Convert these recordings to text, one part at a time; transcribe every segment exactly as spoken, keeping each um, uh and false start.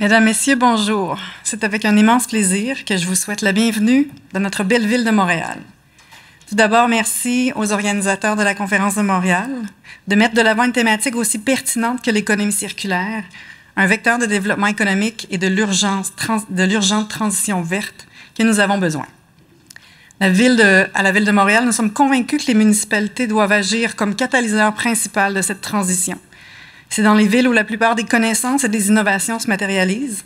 Mesdames, Messieurs, bonjour. C'est avec un immense plaisir que je vous souhaite la bienvenue dans notre belle ville de Montréal. Tout d'abord, merci aux organisateurs de la Conférence de Montréal de mettre de l'avant une thématique aussi pertinente que l'économie circulaire, un vecteur de développement économique et de l'urgence trans, de l'urgente transition verte que nous avons besoin. La ville de, à la Ville de Montréal, nous sommes convaincus que les municipalités doivent agir comme catalyseur principal de cette transition. C'est dans les villes où la plupart des connaissances et des innovations se matérialisent,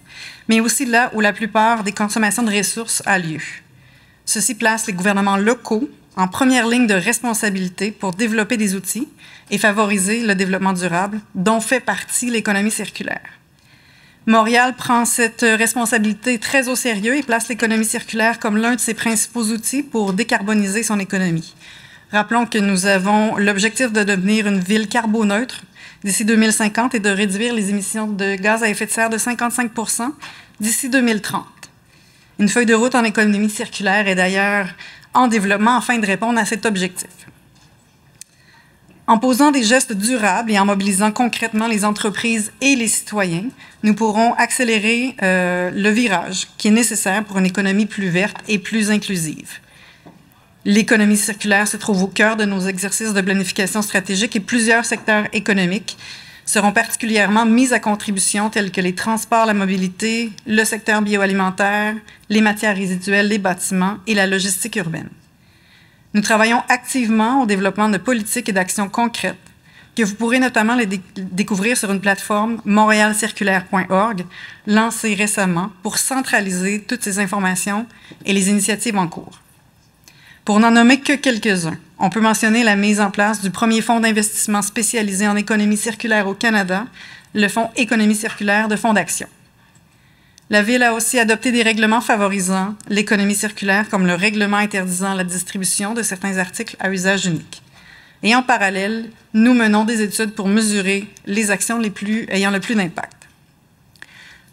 mais aussi là où la plupart des consommations de ressources a lieu. Ceci place les gouvernements locaux en première ligne de responsabilité pour développer des outils et favoriser le développement durable, dont fait partie l'économie circulaire. Montréal prend cette responsabilité très au sérieux et place l'économie circulaire comme l'un de ses principaux outils pour décarboniser son économie. Rappelons que nous avons l'objectif de devenir une ville carboneutre d'ici deux mille cinquante et de réduire les émissions de gaz à effet de serre de cinquante-cinq pour cent d'ici deux mille trente. Une feuille de route en économie circulaire est d'ailleurs en développement afin de répondre à cet objectif. En posant des gestes durables et en mobilisant concrètement les entreprises et les citoyens, nous pourrons accélérer euh, le virage qui est nécessaire pour une économie plus verte et plus inclusive. L'économie circulaire se trouve au cœur de nos exercices de planification stratégique et plusieurs secteurs économiques seront particulièrement mis à contribution, tels que les transports, la mobilité, le secteur bioalimentaire, les matières résiduelles, les bâtiments et la logistique urbaine. Nous travaillons activement au développement de politiques et d'actions concrètes, que vous pourrez notamment les découvrir sur une plateforme montreal circulaire point org, lancée récemment pour centraliser toutes ces informations et les initiatives en cours. Pour n'en nommer que quelques-uns, on peut mentionner la mise en place du premier fonds d'investissement spécialisé en économie circulaire au Canada, le Fonds Économie circulaire de Fonds d'Action. La Ville a aussi adopté des règlements favorisant l'économie circulaire, comme le règlement interdisant la distribution de certains articles à usage unique. Et en parallèle, nous menons des études pour mesurer les actions les plus, ayant le plus d'impact.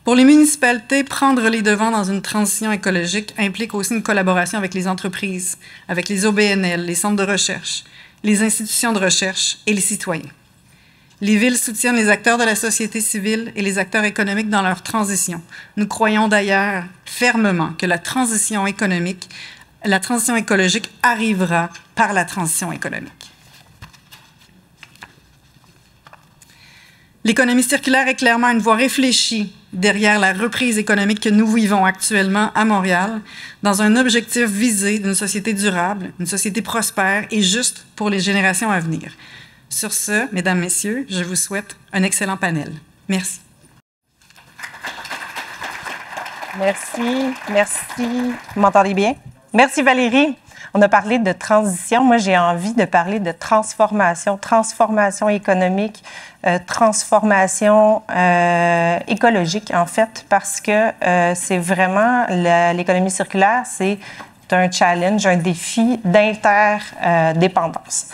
Pour les municipalités, prendre les devants dans une transition écologique implique aussi une collaboration avec les entreprises, avec les O B N L, les centres de recherche, les institutions de recherche et les citoyens. Les villes soutiennent les acteurs de la société civile et les acteurs économiques dans leur transition. Nous croyons d'ailleurs fermement que la transition économique, la transition écologique arrivera par la transition économique. L'économie circulaire est clairement une voie réfléchie derrière la reprise économique que nous vivons actuellement à Montréal, dans un objectif visé d'une société durable, une société prospère et juste pour les générations à venir. Sur ce, mesdames, messieurs, je vous souhaite un excellent panel. Merci. Merci, merci. Vous m'entendez bien? Merci Valérie. On a parlé de transition. Moi, j'ai envie de parler de transformation, transformation économique, euh, transformation euh, écologique, en fait, parce que euh, c'est vraiment l'économie circulaire, c'est un challenge, un défi d'interdépendance.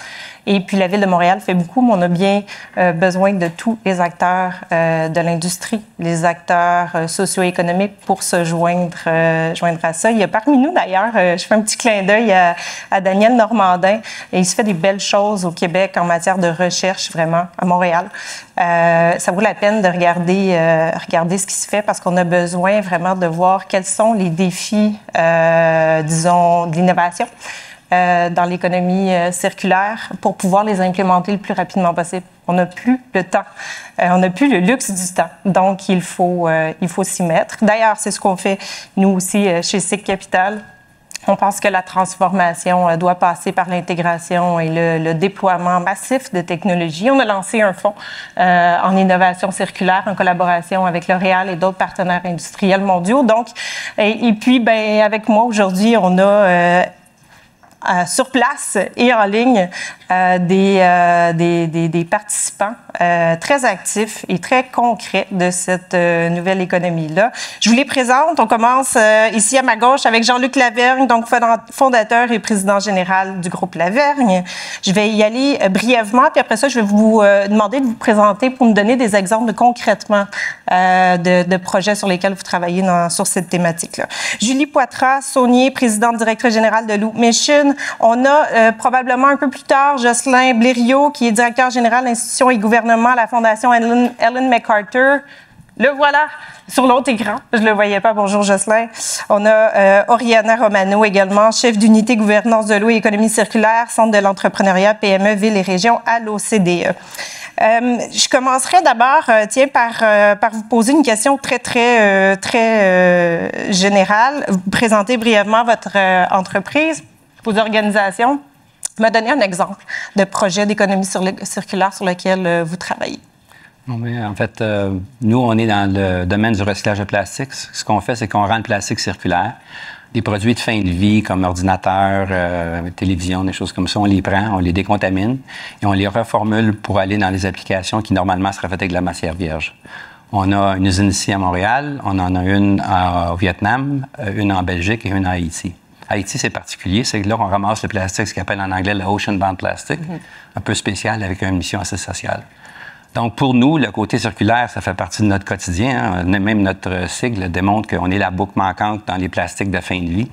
Et puis, la Ville de Montréal fait beaucoup, mais on a bien euh, besoin de tous les acteurs euh, de l'industrie, les acteurs euh, socio-économiques pour se joindre, euh, joindre à ça. Il y a parmi nous, d'ailleurs, euh, je fais un petit clin d'œil à, à Daniel Normandin, et il se fait des belles choses au Québec en matière de recherche, vraiment, à Montréal. Euh, ça vaut la peine de regarder, euh, regarder ce qui se fait, parce qu'on a besoin vraiment de voir quels sont les défis, euh, disons, de l'innovation. Euh, dans l'économie euh, circulaire pour pouvoir les implémenter le plus rapidement possible. On n'a plus le temps, euh, on n'a plus le luxe du temps, donc il faut, euh, il faut s'y mettre. D'ailleurs, c'est ce qu'on fait nous aussi euh, chez C I C Capital. On pense que la transformation euh, doit passer par l'intégration et le, le déploiement massif de technologies. On a lancé un fonds euh, en innovation circulaire en collaboration avec L'Oréal et d'autres partenaires industriels mondiaux. Donc, et, et puis, ben, avec moi aujourd'hui, on a... Euh, Euh, sur place et en ligne euh, des, euh, des, des, des participants euh, très actifs et très concrets de cette euh, nouvelle économie-là. Je vous les présente. On commence euh, ici à ma gauche avec Jean-Luc Lavergne, donc fondateur et président général du groupe Lavergne. Je vais y aller euh, brièvement, puis après ça, je vais vous euh, demander de vous présenter pour me donner des exemples concrètement euh, de, de projets sur lesquels vous travaillez dans, sur cette thématique-là. Julie Poitras Saunier, présidente directrice générale de Loop Mission. On a euh, probablement un peu plus tard Jocelyn Blériot, qui est directeur général d'institutions et gouvernement à la Fondation Ellen, Ellen MacArthur. Le voilà sur l'autre écran. Je ne le voyais pas. Bonjour, Jocelyn. On a euh, Oriana Romano également, chef d'unité gouvernance de l'eau et économie circulaire, Centre de l'entrepreneuriat P M E, Ville et Régions à l'O C D E. Euh, je commencerai d'abord, euh, tiens, par, euh, par vous poser une question très, très, euh, très euh, générale. Vous présentez brièvement votre euh, entreprise, vos organisations. Me donner un exemple de projet d'économie sur le, circulaire sur lequel euh, vous travaillez. Non, mais en fait, euh, nous, on est dans le domaine du recyclage de plastique. Ce qu'on fait, c'est qu'on rend le plastique circulaire. Des produits de fin de vie comme ordinateur, euh, télévision, des choses comme ça, on les prend, on les décontamine et on les reformule pour aller dans les applications qui normalement seraient faites avec de la matière vierge. On a une usine ici à Montréal, on en a une à, au Vietnam, une en Belgique et une à Haïti. Haïti, c'est particulier, c'est que là, on ramasse le plastique, ce qu'on appelle en anglais le ocean-bound plastic, mm-hmm. un peu spécial avec une mission assez sociale. Donc, pour nous, le côté circulaire, ça fait partie de notre quotidien. Hein. Même notre sigle démontre qu'on est la boucle manquante dans les plastiques de fin de vie.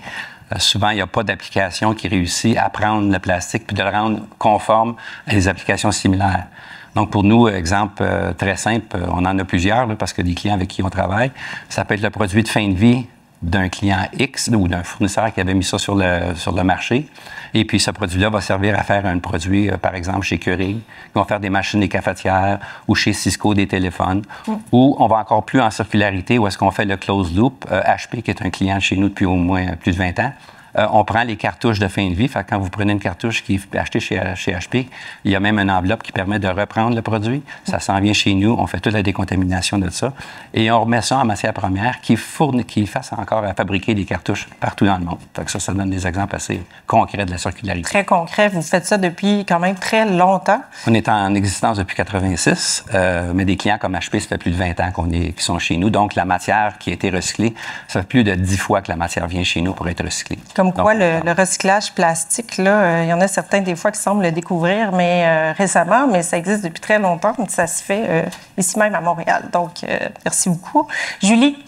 Euh, souvent, il n'y a pas d'application qui réussit à prendre le plastique puis de le rendre conforme à des applications similaires. Donc, pour nous, exemple euh, très simple, on en a plusieurs là, parce que des clients avec qui on travaille, ça peut être le produit de fin de vie d'un client X ou d'un fournisseur qui avait mis ça sur le, sur le marché. Et puis, ce produit-là va servir à faire un produit, par exemple, chez Keurig, qui vont faire des machines des cafetières ou chez Cisco des téléphones. Mm. Ou on va encore plus en circularité, où est-ce qu'on fait le closed loop. Euh, H P, qui est un client chez nous depuis au moins plus de vingt ans, euh, on prend les cartouches de fin de vie. Fait que quand vous prenez une cartouche qui est achetée chez, chez H P, il y a même une enveloppe qui permet de reprendre le produit. Ça s'en vient chez nous. On fait toute la décontamination de ça. Et on remet ça en matière première qui fournit, qui fasse encore à fabriquer des cartouches partout dans le monde. Fait que ça, ça donne des exemples assez concrets de la circularité. Très concret. Vous faites ça depuis quand même très longtemps. On est en existence depuis quatre-vingt-six, euh, mais des clients comme H P, ça fait plus de vingt ans qu'on est, qui sont chez nous. Donc, la matière qui a été recyclée, ça fait plus de dix fois que la matière vient chez nous pour être recyclée. Comme quoi, le, le recyclage plastique, là, il y en a certains des fois qui semblent le découvrir mais, euh, récemment, mais ça existe depuis très longtemps. Ça se fait euh, ici même à Montréal. Donc, euh, merci beaucoup. Julie?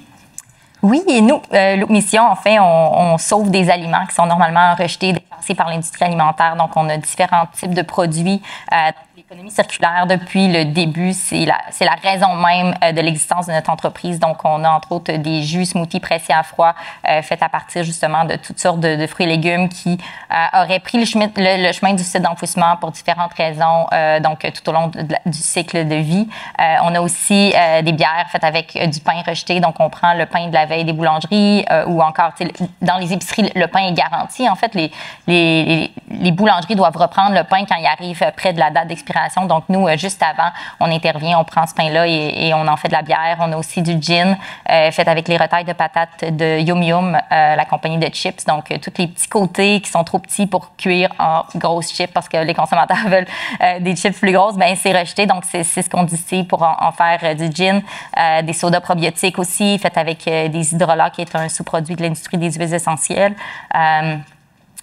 Oui, et nous, euh, Loop Mission, en fait, on, on sauve des aliments qui sont normalement rejetés, dépensés par l'industrie alimentaire. Donc, on a différents types de produits. Euh, L'économie circulaire, depuis le début, c'est la, c'est la raison même euh, de l'existence de notre entreprise. Donc, on a entre autres des jus, smoothies pressés à froid, euh, faits à partir justement de toutes sortes de, de fruits et légumes qui euh, auraient pris le chemin, le, le chemin du site d'enfouissement pour différentes raisons, euh, donc tout au long de, de, du cycle de vie. Euh, on a aussi euh, des bières faites avec euh, du pain rejeté. Donc, on prend le pain de la veille des boulangeries euh, ou encore, dans les épiceries, le pain est garanti. En fait, les, les, les, les boulangeries doivent reprendre le pain quand il arrive près de la date d'expiration. Donc, nous, juste avant, on intervient, on prend ce pain-là et, et on en fait de la bière. On a aussi du gin euh, fait avec les retailles de patates de Yum Yum, euh, la compagnie de chips. Donc, euh, tous les petits côtés qui sont trop petits pour cuire en grosses chips parce que les consommateurs veulent euh, des chips plus grosses, bien, c'est rejeté. Donc, c'est, c'est ce qu'on distille pour en, en faire euh, du gin. Euh, des sodas probiotiques aussi, fait avec euh, des hydrolats, qui est un sous-produit de l'industrie des huiles essentielles. Euh,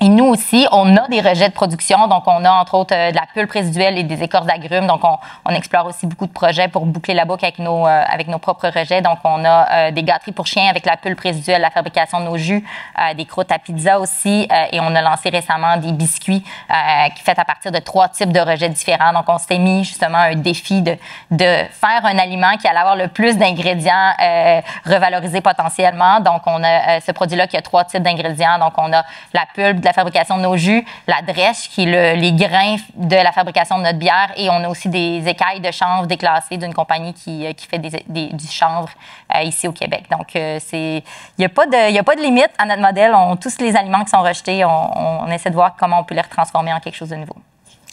Et nous aussi, on a des rejets de production. Donc, on a entre autres de la pulpe résiduelle et des écorces d'agrumes. Donc, on, on explore aussi beaucoup de projets pour boucler la boucle avec nos, euh, avec nos propres rejets. Donc, on a euh, des gâteries pour chiens avec la pulpe résiduelle, la fabrication de nos jus, euh, des croûtes à pizza aussi. Euh, et on a lancé récemment des biscuits euh, qui fait à partir de trois types de rejets différents. Donc, on s'est mis justement un défi de, de faire un aliment qui allait avoir le plus d'ingrédients euh, revalorisés potentiellement. Donc, on a euh, ce produit-là qui a trois types d'ingrédients. Donc, on a la pulpe, de la fabrication de nos jus, la drèche, qui est le, les grains de la fabrication de notre bière, et on a aussi des écailles de chanvre déclassées d'une compagnie qui, qui fait des, des, du chanvre euh, ici au Québec. Donc, euh, c'est, il n'y a pas de, il n'y a pas de limite à notre modèle. On, tous les aliments qui sont rejetés, on, on essaie de voir comment on peut les retransformer en quelque chose de nouveau.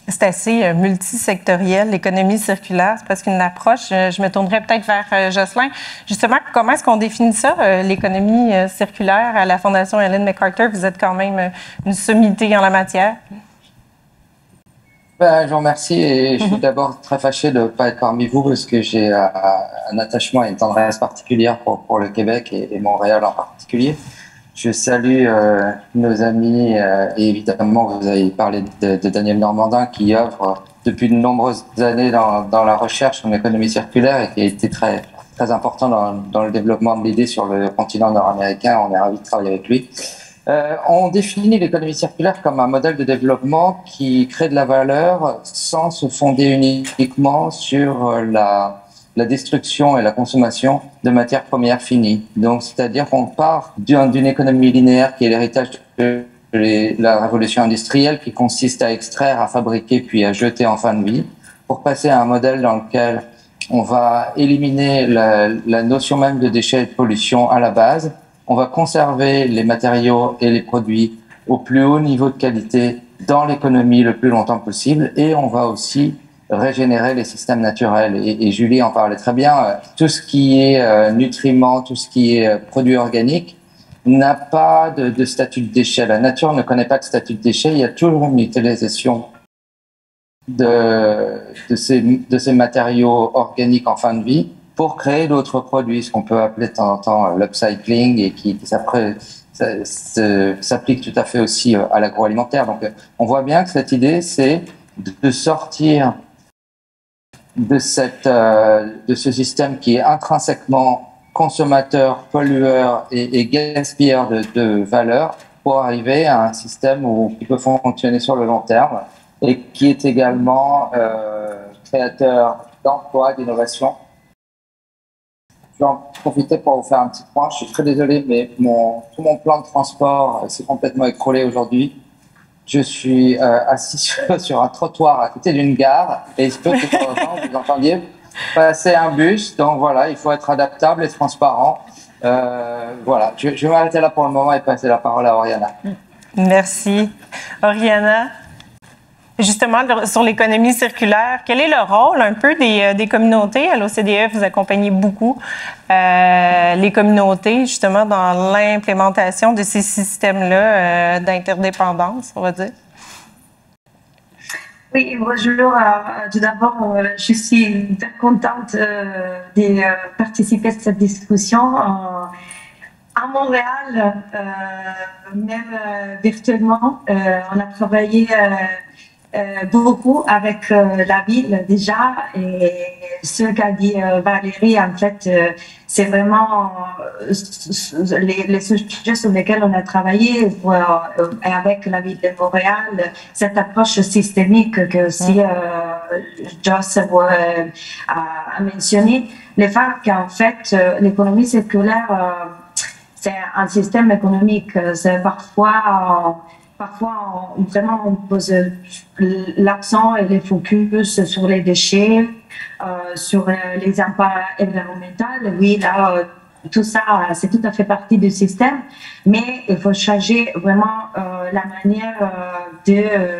C'est assez multisectoriel, l'économie circulaire. C'est parce qu'une approche, je me tournerais peut-être vers Jocelyn. Justement, comment est-ce qu'on définit ça, l'économie circulaire à la Fondation Ellen MacArthur? Vous êtes quand même une sommité en la matière. Ben, je vous remercie et je suis mm-hmm. d'abord très fâché de ne pas être parmi vous parce que j'ai un attachement et une tendresse particulière pour, pour le Québec et, et Montréal en particulier. Je salue euh, nos amis euh, et évidemment, vous avez parlé de, de Daniel Normandin qui œuvre depuis de nombreuses années dans, dans la recherche en économie circulaire et qui a été très, très important dans, dans le développement de l'idée sur le continent nord-américain. On est ravis de travailler avec lui. Euh, on définit l'économie circulaire comme un modèle de développement qui crée de la valeur sans se fonder uniquement sur la la destruction et la consommation de matières premières finies. Donc, c'est-à-dire qu'on part d'une économie linéaire qui est l'héritage de la révolution industrielle, qui consiste à extraire, à fabriquer, puis à jeter en fin de vie, pour passer à un modèle dans lequel on va éliminer la, la notion même de déchets et de pollution à la base. On va conserver les matériaux et les produits au plus haut niveau de qualité dans l'économie le plus longtemps possible, et on va aussi régénérer les systèmes naturels. Et, et Julie en parlait très bien, euh, tout ce qui est euh, nutriments, tout ce qui est euh, produits organiques n'a pas de, de statut de déchet. La nature ne connaît pas de statut de déchet, il y a toujours une utilisation de, de, ces, de ces matériaux organiques en fin de vie pour créer d'autres produits, ce qu'on peut appeler de temps en temps euh, l'upcycling, et qui, qui s'apprête s'applique tout à fait aussi à l'agroalimentaire. Donc, on voit bien que cette idée, c'est de sortir de, cette, de ce système qui est intrinsèquement consommateur, pollueur et, et gaspilleur de, de valeur, pour arriver à un système où, qui peut fonctionner sur le long terme et qui est également euh, créateur d'emplois, d'innovation. Je vais en profiter pour vous faire un petit point. Je suis très désolé, mais mon, tout mon plan de transport s'est complètement écroulé aujourd'hui. Je suis euh, assis sur, sur un trottoir à côté d'une gare, et il se peut que de temps en temps, vous entendiez passer un bus. Donc voilà, il faut être adaptable et transparent. Euh, voilà, je, je vais m'arrêter là pour le moment et passer la parole à Oriana. Merci. Oriana, justement, sur l'économie circulaire, quel est le rôle un peu des, des communautés? À l'O C D E, vous accompagnez beaucoup euh, les communautés, justement, dans l'implémentation de ces systèmes-là euh, d'interdépendance, on va dire. Oui, bonjour. Tout d'abord, je suis hyper contente de participer à cette discussion. À Montréal, même virtuellement, on a travaillé Euh, beaucoup avec euh, la ville déjà, et ce qu'a dit euh, Valérie, en fait, euh, c'est vraiment euh, les, les sujets sur lesquels on a travaillé pour, euh, avec la ville de Montréal, cette approche systémique que aussi euh, Joseph euh, a mentionné, le fait qu'en fait euh, l'économie circulaire, euh, c'est un système économique, c'est parfois... Euh, Parfois, on, vraiment, on pose l'accent et les focus sur les déchets, euh, sur les impacts environnementaux. Oui, là, tout ça, c'est tout à fait partie du système, mais il faut changer vraiment euh, la manière euh, de euh,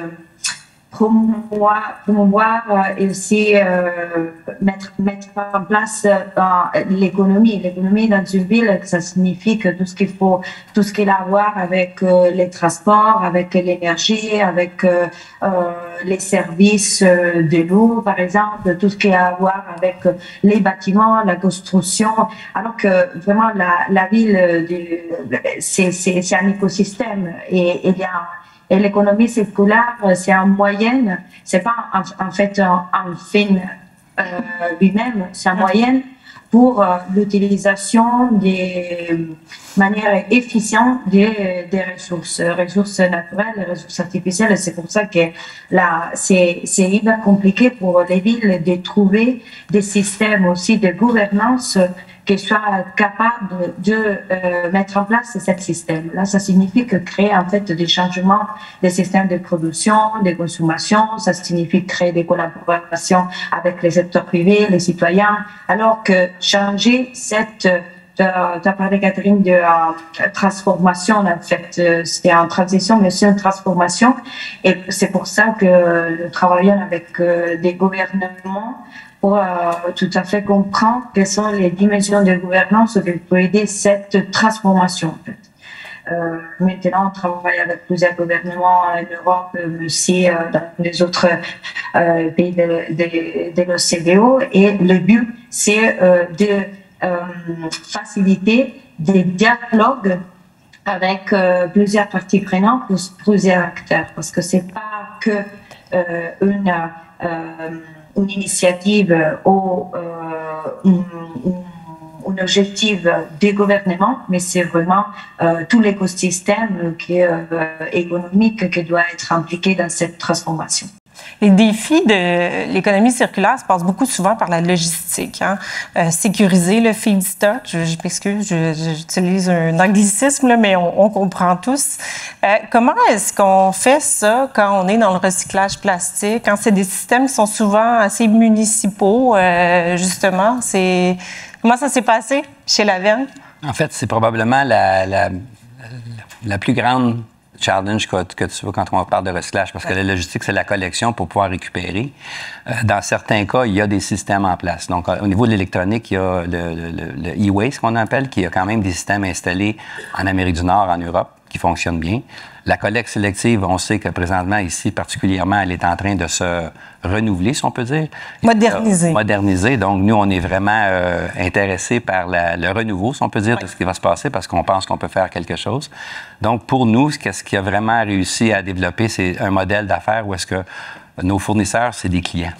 promouvoir, promouvoir euh, et aussi euh, mettre, mettre en place euh, l'économie. L'économie dans une ville, ça signifie que tout ce qu'il faut, tout ce qu'il a à voir avec euh, les transports, avec l'énergie, avec euh, euh, les services euh, de l'eau, par exemple, tout ce qu'il a à voir avec les bâtiments, la construction. Alors que vraiment, la, la ville, c'est un écosystème, et il y a... Et l'économie circulaire, c'est un moyen, c'est pas en, en fait un, un fin euh, lui-même, c'est un moyen pour euh, l'utilisation des manières efficientes des, des ressources, ressources naturelles, ressources artificielles. C'est pour ça que là, c'est hyper compliqué pour les villes de trouver des systèmes aussi de gouvernance qui soient capables de euh, mettre en place ce système. Là, ça signifie que créer en fait des changements des systèmes de production, de consommation, ça signifie créer des collaborations avec les secteurs privés, les citoyens, alors que changer cette, tu as parlé Catherine de euh, transformation, en fait, euh, c'est en transition, mais c'est une transformation, et c'est pour ça que euh, travaillons avec euh, des gouvernements, pour euh, tout à fait comprendre quelles sont les dimensions de gouvernance qui peuvent aider cette transformation. En fait. euh, maintenant, on travaille avec plusieurs gouvernements en Europe, mais aussi euh, dans les autres euh, pays de, de, de l'O C D E. Et le but, c'est euh, de euh, faciliter des dialogues avec euh, plusieurs parties prenantes, plusieurs acteurs, parce que c'est pas que euh, une euh, une initiative ou euh, un objectif du gouvernement, mais c'est vraiment euh, tout l'écosystème euh, économique qui doit être impliqué dans cette transformation. Les défis de l'économie circulaire se passent beaucoup souvent par la logistique. Hein? Euh, sécuriser le feedstock, je, je m'excuse, j'utilise un anglicisme, là, mais on, on comprend tous. Euh, comment est-ce qu'on fait ça quand on est dans le recyclage plastique, quand c'est des systèmes qui sont souvent assez municipaux, euh, justement? C'est comment ça s'est passé chez Lavergne? En fait, c'est probablement la, la, la plus grande challenge que, que tu veux quand on parle de recyclage, parce que la logistique, c'est la collection pour pouvoir récupérer. Euh, dans certains cas, il y a des systèmes en place. Donc, au niveau de l'électronique, il y a le, le, le e-waste qu'on appelle, qui a quand même des systèmes installés en Amérique du Nord, en Europe, qui fonctionnent bien. La collecte sélective, on sait que présentement, ici, particulièrement, elle est en train de se renouveler, si on peut dire. Moderniser. Moderniser. Donc, nous, on est vraiment euh, intéressés par la, le renouveau, si on peut dire, oui, de ce qui va se passer, parce qu'on pense qu'on peut faire quelque chose. Donc, pour nous, ce qui a vraiment réussi à développer, c'est un modèle d'affaires où est-ce que nos fournisseurs, c'est des clients.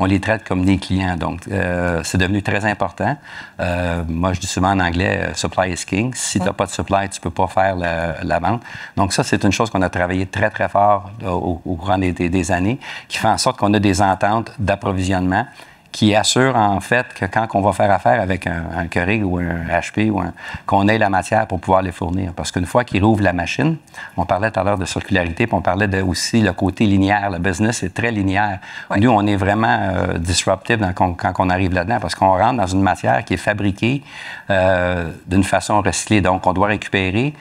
On les traite comme des clients, donc euh, c'est devenu très important. Euh, moi, je dis souvent en anglais, « supply is king ». Si tu n'as pas de supply, tu ne peux pas faire la, la vente. Donc ça, c'est une chose qu'on a travaillé très, très fort au, au courant des, des années, qui fait en sorte qu'on a des ententes d'approvisionnement qui assurent en fait que quand on va faire affaire avec un, un Keurig ou un H P, ou un, qu'on ait la matière pour pouvoir les fournir. Parce qu'une fois qu'ils rouvrent la machine, on parlait tout à l'heure de circularité, puis on parlait de, aussi le côté linéaire. Le business est très linéaire. Oui. Nous, on est vraiment euh, disruptif dans, quand, quand on arrive là-dedans, parce qu'on rentre dans une matière qui est fabriquée euh, d'une façon recyclée. Donc, on doit récupérer,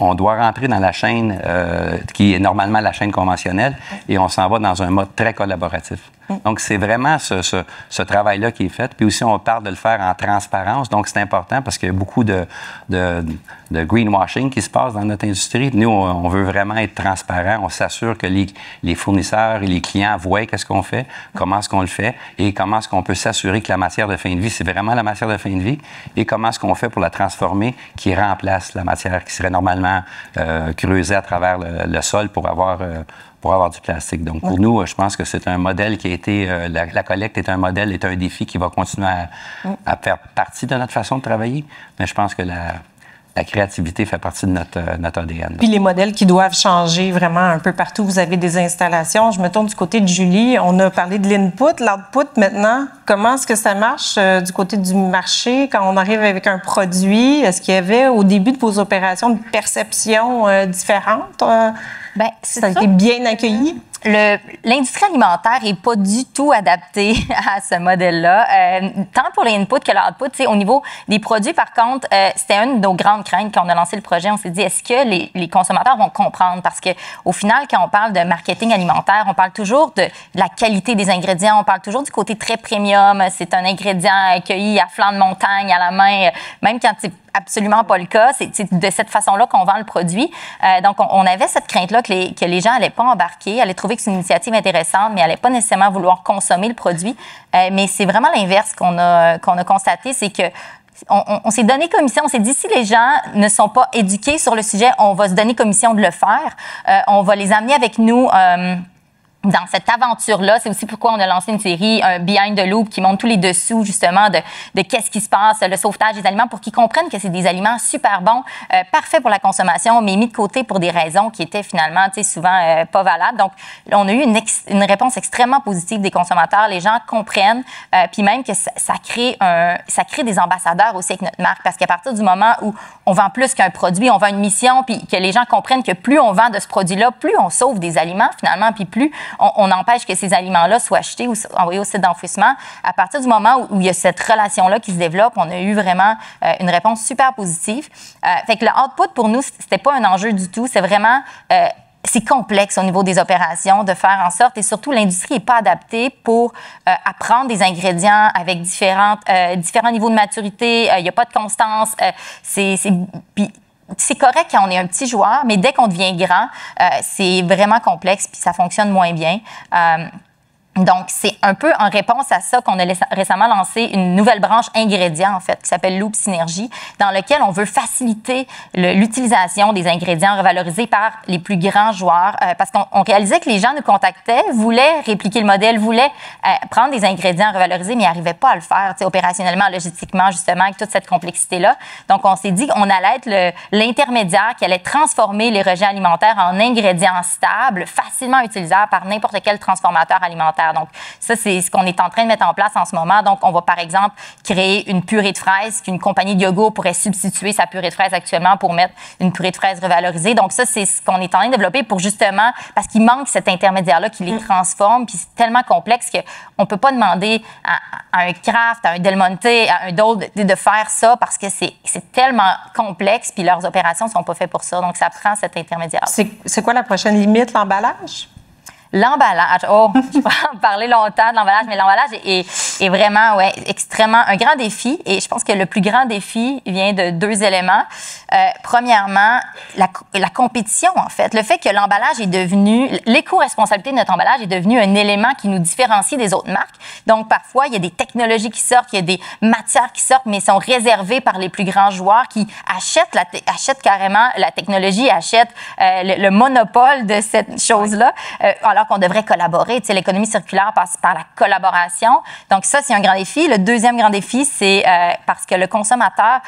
on doit rentrer dans la chaîne euh, qui est normalement la chaîne conventionnelle, et on s'en va dans un mode très collaboratif. Donc, c'est vraiment ce, ce, ce travail-là qui est fait. Puis aussi, on parle de le faire en transparence. Donc, c'est important parce qu'il y a beaucoup de, de, de greenwashing qui se passe dans notre industrie. Nous, on veut vraiment être transparent. On s'assure que les, les fournisseurs et les clients voient qu'est-ce qu'on fait, comment est-ce qu'on le fait et comment est-ce qu'on peut s'assurer que la matière de fin de vie, c'est vraiment la matière de fin de vie et comment est-ce qu'on fait pour la transformer qui remplace la matière qui serait normalement euh, creusée à travers le, le sol pour avoir... Euh, pour avoir du plastique. Donc, pour oui. nous, je pense que c'est un modèle qui a été... Euh, la, la collecte est un modèle, est un défi qui va continuer à, oui. à faire partie de notre façon de travailler. Mais je pense que la, la créativité fait partie de notre, euh, notre A D N. Puis les modèles qui doivent changer vraiment un peu partout. Vous avez des installations. Je me tourne du côté de Julie. On a parlé de l'input, l'output maintenant. Comment est-ce que ça marche euh, du côté du marché? Quand on arrive avec un produit, est-ce qu'il y avait au début de vos opérations une perception euh, différente? Euh, Bien, ça a été bien accueilli. L'industrie alimentaire n'est pas du tout adaptée à ce modèle-là, euh, tant pour l'input que l'output. Au niveau des produits, par contre, euh, c'était une de nos grandes craintes quand on a lancé le projet. On s'est dit, est-ce que les, les consommateurs vont comprendre? Parce qu'au final, quand on parle de marketing alimentaire, on parle toujours de la qualité des ingrédients, on parle toujours du côté très premium. C'est un ingrédient cueilli à flanc de montagne, à la main, même quand c'est absolument pas le cas. C'est de cette façon-là qu'on vend le produit. Euh, donc, on, on avait cette crainte-là que les, que les gens n'allaient pas embarquer, allaient trouver que c'est une initiative intéressante, mais n'allaient pas nécessairement vouloir consommer le produit. Euh, mais c'est vraiment l'inverse qu'on a, qu'on a constaté, c'est que On, on, on s'est donné commission, on s'est dit si les gens ne sont pas éduqués sur le sujet, on va se donner commission de le faire, euh, on va les amener avec nous euh, dans cette aventure-là. C'est aussi pourquoi on a lancé une série, un Behind the Loop, qui montre tous les dessous justement de, de qu'est-ce qui se passe, le sauvetage des aliments, pour qu'ils comprennent que c'est des aliments super bons, euh, parfaits pour la consommation, mais mis de côté pour des raisons qui étaient finalement souvent euh, pas valables. Donc, on a eu une, ex une réponse extrêmement positive des consommateurs. Les gens comprennent, euh, puis même que ça, ça, crée un, ça crée des ambassadeurs aussi avec notre marque, parce qu'à partir du moment où on vend plus qu'un produit, on vend une mission, puis que les gens comprennent que plus on vend de ce produit-là, plus on sauve des aliments finalement, puis plus On, on empêche que ces aliments-là soient achetés ou envoyés au site d'enfouissement. À partir du moment où, où il y a cette relation-là qui se développe, on a eu vraiment euh, une réponse super positive. Euh, fait que le output, pour nous, c'était pas un enjeu du tout. C'est vraiment... Euh, c'est complexe au niveau des opérations de faire en sorte, et surtout l'industrie n'est pas adaptée pour euh, apprendre des ingrédients avec différentes, euh, différents niveaux de maturité. Il euh, n'y a pas de constance. Euh, c'est... C'est correct quand on est un petit joueur, mais dès qu'on devient grand, euh, c'est vraiment complexe puis ça fonctionne moins bien. Euh, Donc, c'est un peu en réponse à ça qu'on a récemment lancé une nouvelle branche ingrédients, en fait, qui s'appelle Loop Synergie, dans laquelle on veut faciliter l'utilisation des ingrédients revalorisés par les plus grands joueurs. Euh, parce qu'on réalisait que les gens nous contactaient, voulaient répliquer le modèle, voulaient euh, prendre des ingrédients revalorisés, mais ils n'arrivaient pas à le faire, tu sais, opérationnellement, logistiquement, justement, avec toute cette complexité-là. Donc, on s'est dit qu'on allait être l'intermédiaire qui allait transformer les rejets alimentaires en ingrédients stables, facilement utilisables par n'importe quel transformateur alimentaire. Donc, ça, c'est ce qu'on est en train de mettre en place en ce moment. Donc, on va, par exemple, créer une purée de fraises qu'une compagnie de yogourt pourrait substituer sa purée de fraises actuellement pour mettre une purée de fraises revalorisée. Donc, ça, c'est ce qu'on est en train de développer pour justement, parce qu'il manque cet intermédiaire-là qui les transforme. Puis, c'est tellement complexe qu'on ne peut pas demander à, à un Kraft, à un Delmonte, à un Dole de, de faire ça parce que c'est tellement complexe puis leurs opérations ne sont pas faites pour ça. Donc, ça prend cet intermédiaire. C'est quoi la prochaine limite, l'emballage? L'emballage, oh, je peux en parler longtemps de l'emballage, mais l'emballage est, est, est vraiment, ouais, extrêmement un grand défi. Et je pense que le plus grand défi vient de deux éléments. Euh, premièrement, la, la compétition, en fait. Le fait que l'emballage est devenu, l'éco-responsabilité de notre emballage est devenue un élément qui nous différencie des autres marques. Donc, parfois, il y a des technologies qui sortent, il y a des matières qui sortent, mais sont réservées par les plus grands joueurs qui achètent, la achètent carrément la technologie, achètent euh, le, le monopole de cette chose-là. Euh, alors, qu'on devrait collaborer. Tu sais, l'économie circulaire passe par la collaboration. Donc, ça, c'est un grand défi. Le deuxième grand défi, c'est euh, parce que le consommateur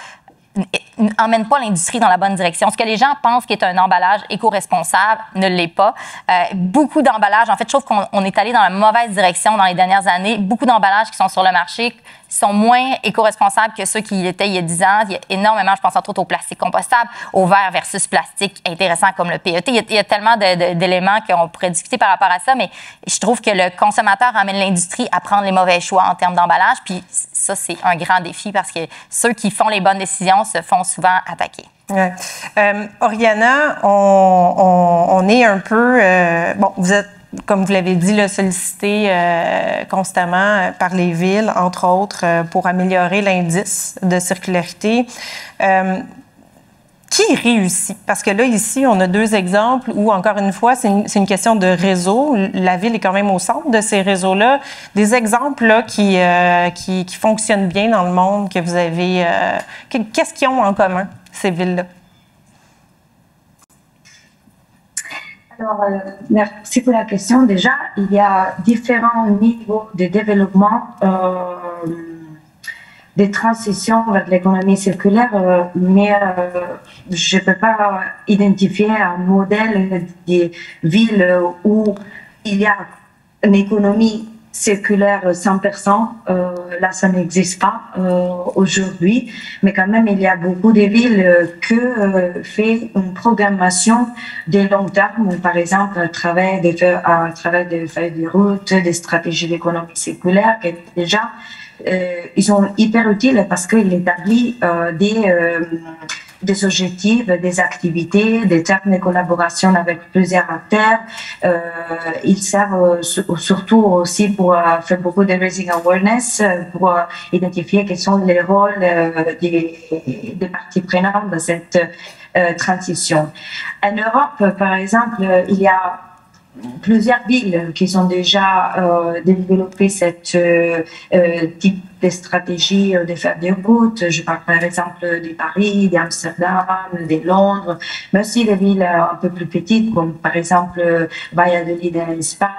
n'emmène pas l'industrie dans la bonne direction. Ce que les gens pensent qu'est un emballage éco-responsable ne l'est pas. Euh, beaucoup d'emballages, en fait, je trouve qu'on est allé dans la mauvaise direction dans les dernières années. Beaucoup d'emballages qui sont sur le marché sont moins éco-responsables que ceux qui étaient il y a dix ans. Il y a énormément, je pense entre autres au plastique compostable, au verre versus plastique intéressant comme le P E T. Il y a, il y a tellement d'éléments qu'on pourrait discuter par rapport à ça, mais je trouve que le consommateur amène l'industrie à prendre les mauvais choix en termes d'emballage. Puis ça, c'est un grand défi parce que ceux qui font les bonnes décisions se font souvent attaquer. Ouais. Euh, Oriana, on, on, on est un peu... Euh, bon, vous êtes, comme vous l'avez dit, là, sollicité euh, constamment par les villes, entre autres, euh, pour améliorer l'indice de circularité. Euh, qui réussit? Parce que là, ici, on a deux exemples où, encore une fois, c'est une, une question de réseau. La ville est quand même au centre de ces réseaux-là. Des exemples là, qui, euh, qui, qui fonctionnent bien dans le monde, que vous avez... Euh, qu'est-ce qu'ils ont en commun, ces villes-là? Alors, euh, merci pour la question. Déjà, il y a différents niveaux de développement euh, des transitions vers l'économie circulaire, euh, mais euh, je ne peux pas identifier un modèle de ville où il y a une économie circulaire cent pour cent. Euh, là, ça n'existe pas euh, aujourd'hui, mais quand même, il y a beaucoup de villes qui euh, font une programmation de long terme, par exemple, à travers des feuilles, à travers des feuilles de route, des stratégies d'économie circulaire, qui déjà, euh, ils sont hyper utiles parce qu'ils établissent euh, des... Euh, des objectifs, des activités, des termes de collaboration avec plusieurs acteurs. Euh, ils servent surtout aussi pour faire beaucoup de raising awareness, pour identifier quels sont les rôles des, des parties prenantes dans cette euh, transition. En Europe, par exemple, il y a plusieurs villes qui ont déjà euh, développé cette euh, type de stratégie de faire des routes. Je parle par exemple de Paris, d'Amsterdam, de Londres, mais aussi des villes un peu plus petites, comme par exemple Valladolid en Espagne,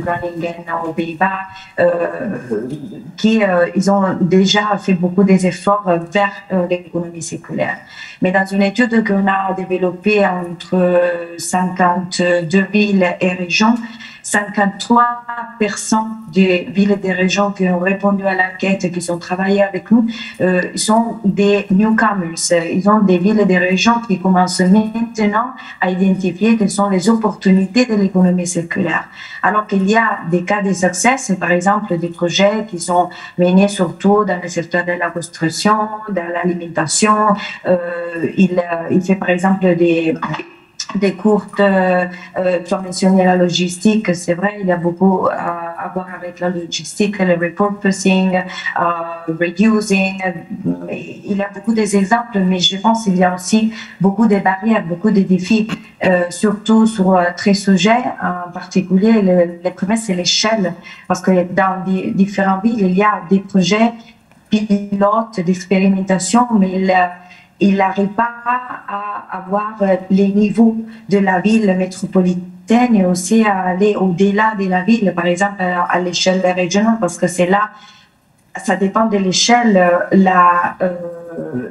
Groningen aux Pays-Bas, euh, qui euh, ils ont déjà fait beaucoup d'efforts vers euh, l'économie circulaire. Mais dans une étude qu'on a développée entre cinquante-deux villes et régions, cinquante-trois pour cent des villes et des régions qui ont répondu à l'enquête, qui ont travaillé avec nous, euh, sont des newcomers. Ils ont des villes et des régions qui commencent maintenant à identifier quelles sont les opportunités de l'économie circulaire. Alors qu'il y a des cas de succès, par exemple des projets qui sont menés surtout dans le secteur de la construction, dans l'alimentation. Euh, il, il fait par exemple des... des courtes, euh, tu as mentionné la logistique, c'est vrai, il y a beaucoup à, à voir avec la logistique, le repurposing, euh, reusing. Il y a beaucoup d'exemples, mais je pense qu'il y a aussi beaucoup de barrières, beaucoup de défis, euh, surtout sur trois sujets, en particulier le, le premier, c'est l'échelle, parce que dans les différentes villes, il y a des projets pilotes d'expérimentation, mais la, il n'arrive pas à avoir les niveaux de la ville métropolitaine et aussi à aller au-delà de la ville, par exemple à l'échelle régionale, parce que c'est là, ça dépend de l'échelle, la, euh,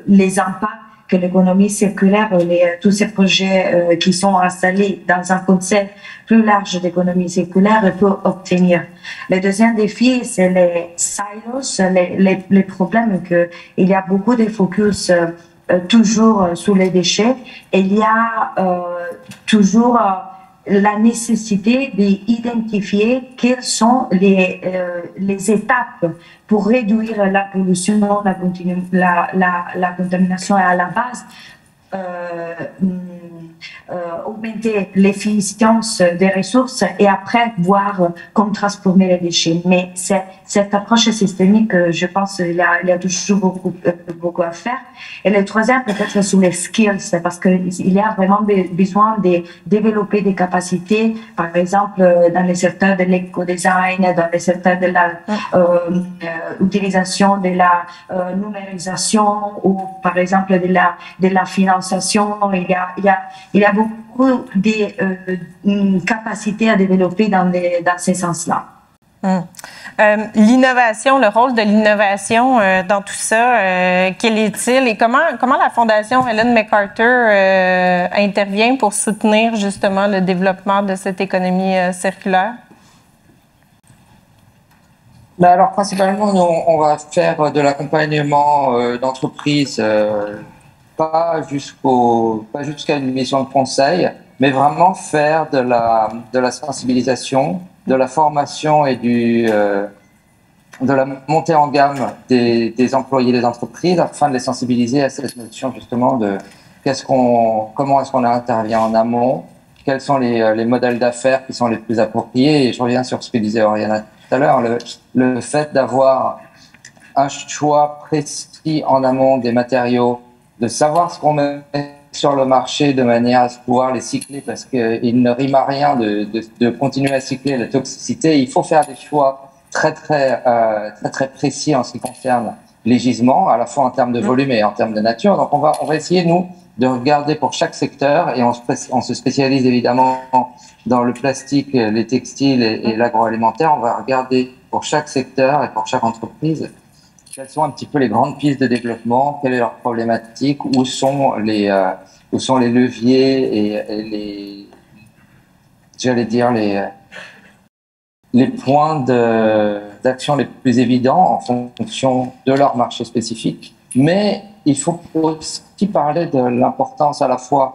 les impacts que l'économie circulaire, les, tous ces projets euh, qui sont installés dans un concept plus large d'économie circulaire peut obtenir. Le deuxième défi, c'est les silos, les, les, les problèmes qu'il y a beaucoup de focus euh, Euh, toujours euh, sous les déchets, et il y a euh, toujours euh, la nécessité d'identifier quelles sont les, euh, les étapes pour réduire la pollution, la, la, la, la contamination à la base, euh, euh, augmenter l'efficience des ressources et après voir euh, comment transformer les déchets. Mais cette approche systémique, euh, je pense qu'il y a, il y a toujours beaucoup, euh, beaucoup à faire. Et le troisième, peut-être sur les skills, parce qu'il y a vraiment besoin de développer des capacités, par exemple dans les secteurs de l'éco-design, dans les secteurs de l'utilisation de la, euh, de la euh, numérisation, ou par exemple de la, de la financiation. Il y a, il y a, il y a beaucoup de euh, capacités à développer dans, les, dans ces sens-là. Hum. Euh, l'innovation, le rôle de l'innovation euh, dans tout ça, euh, quel est-il et comment, comment la Fondation Ellen MacArthur euh, intervient pour soutenir justement le développement de cette économie euh, circulaire? Ben alors principalement, nous, on va faire de l'accompagnement euh, d'entreprises, euh, pas jusqu'au, pas jusqu'à une mission de conseil, mais vraiment faire de la, de la sensibilisation, de la formation et du, euh, de la montée en gamme des, des employés des entreprises afin de les sensibiliser à cette notion justement de qu'est-ce qu'on, comment est-ce qu'on intervient en amont, quels sont les, les modèles d'affaires qui sont les plus appropriés. Et je reviens sur ce que disait Oriana tout à l'heure, le, le fait d'avoir un choix précis en amont des matériaux, de savoir ce qu'on met sur le marché de manière à pouvoir les cycler, parce qu'il ne rime à rien de, de, de continuer à cycler la toxicité. Il faut faire des choix très très, euh, très très précis en ce qui concerne les gisements, à la fois en termes de volume et en termes de nature. Donc on va, on va essayer, nous, de regarder pour chaque secteur, et on se, on se spécialise évidemment dans le plastique, les textiles et, et l'agroalimentaire. On va regarder pour chaque secteur et pour chaque entreprise quelles sont un petit peu les grandes pistes de développement, quelle est leur problématique, où sont les, euh, où sont les leviers et, et les, j'allais dire, les, les points d'action les plus évidents en fonction de leur marché spécifique. Mais il faut aussi parler de l'importance à la fois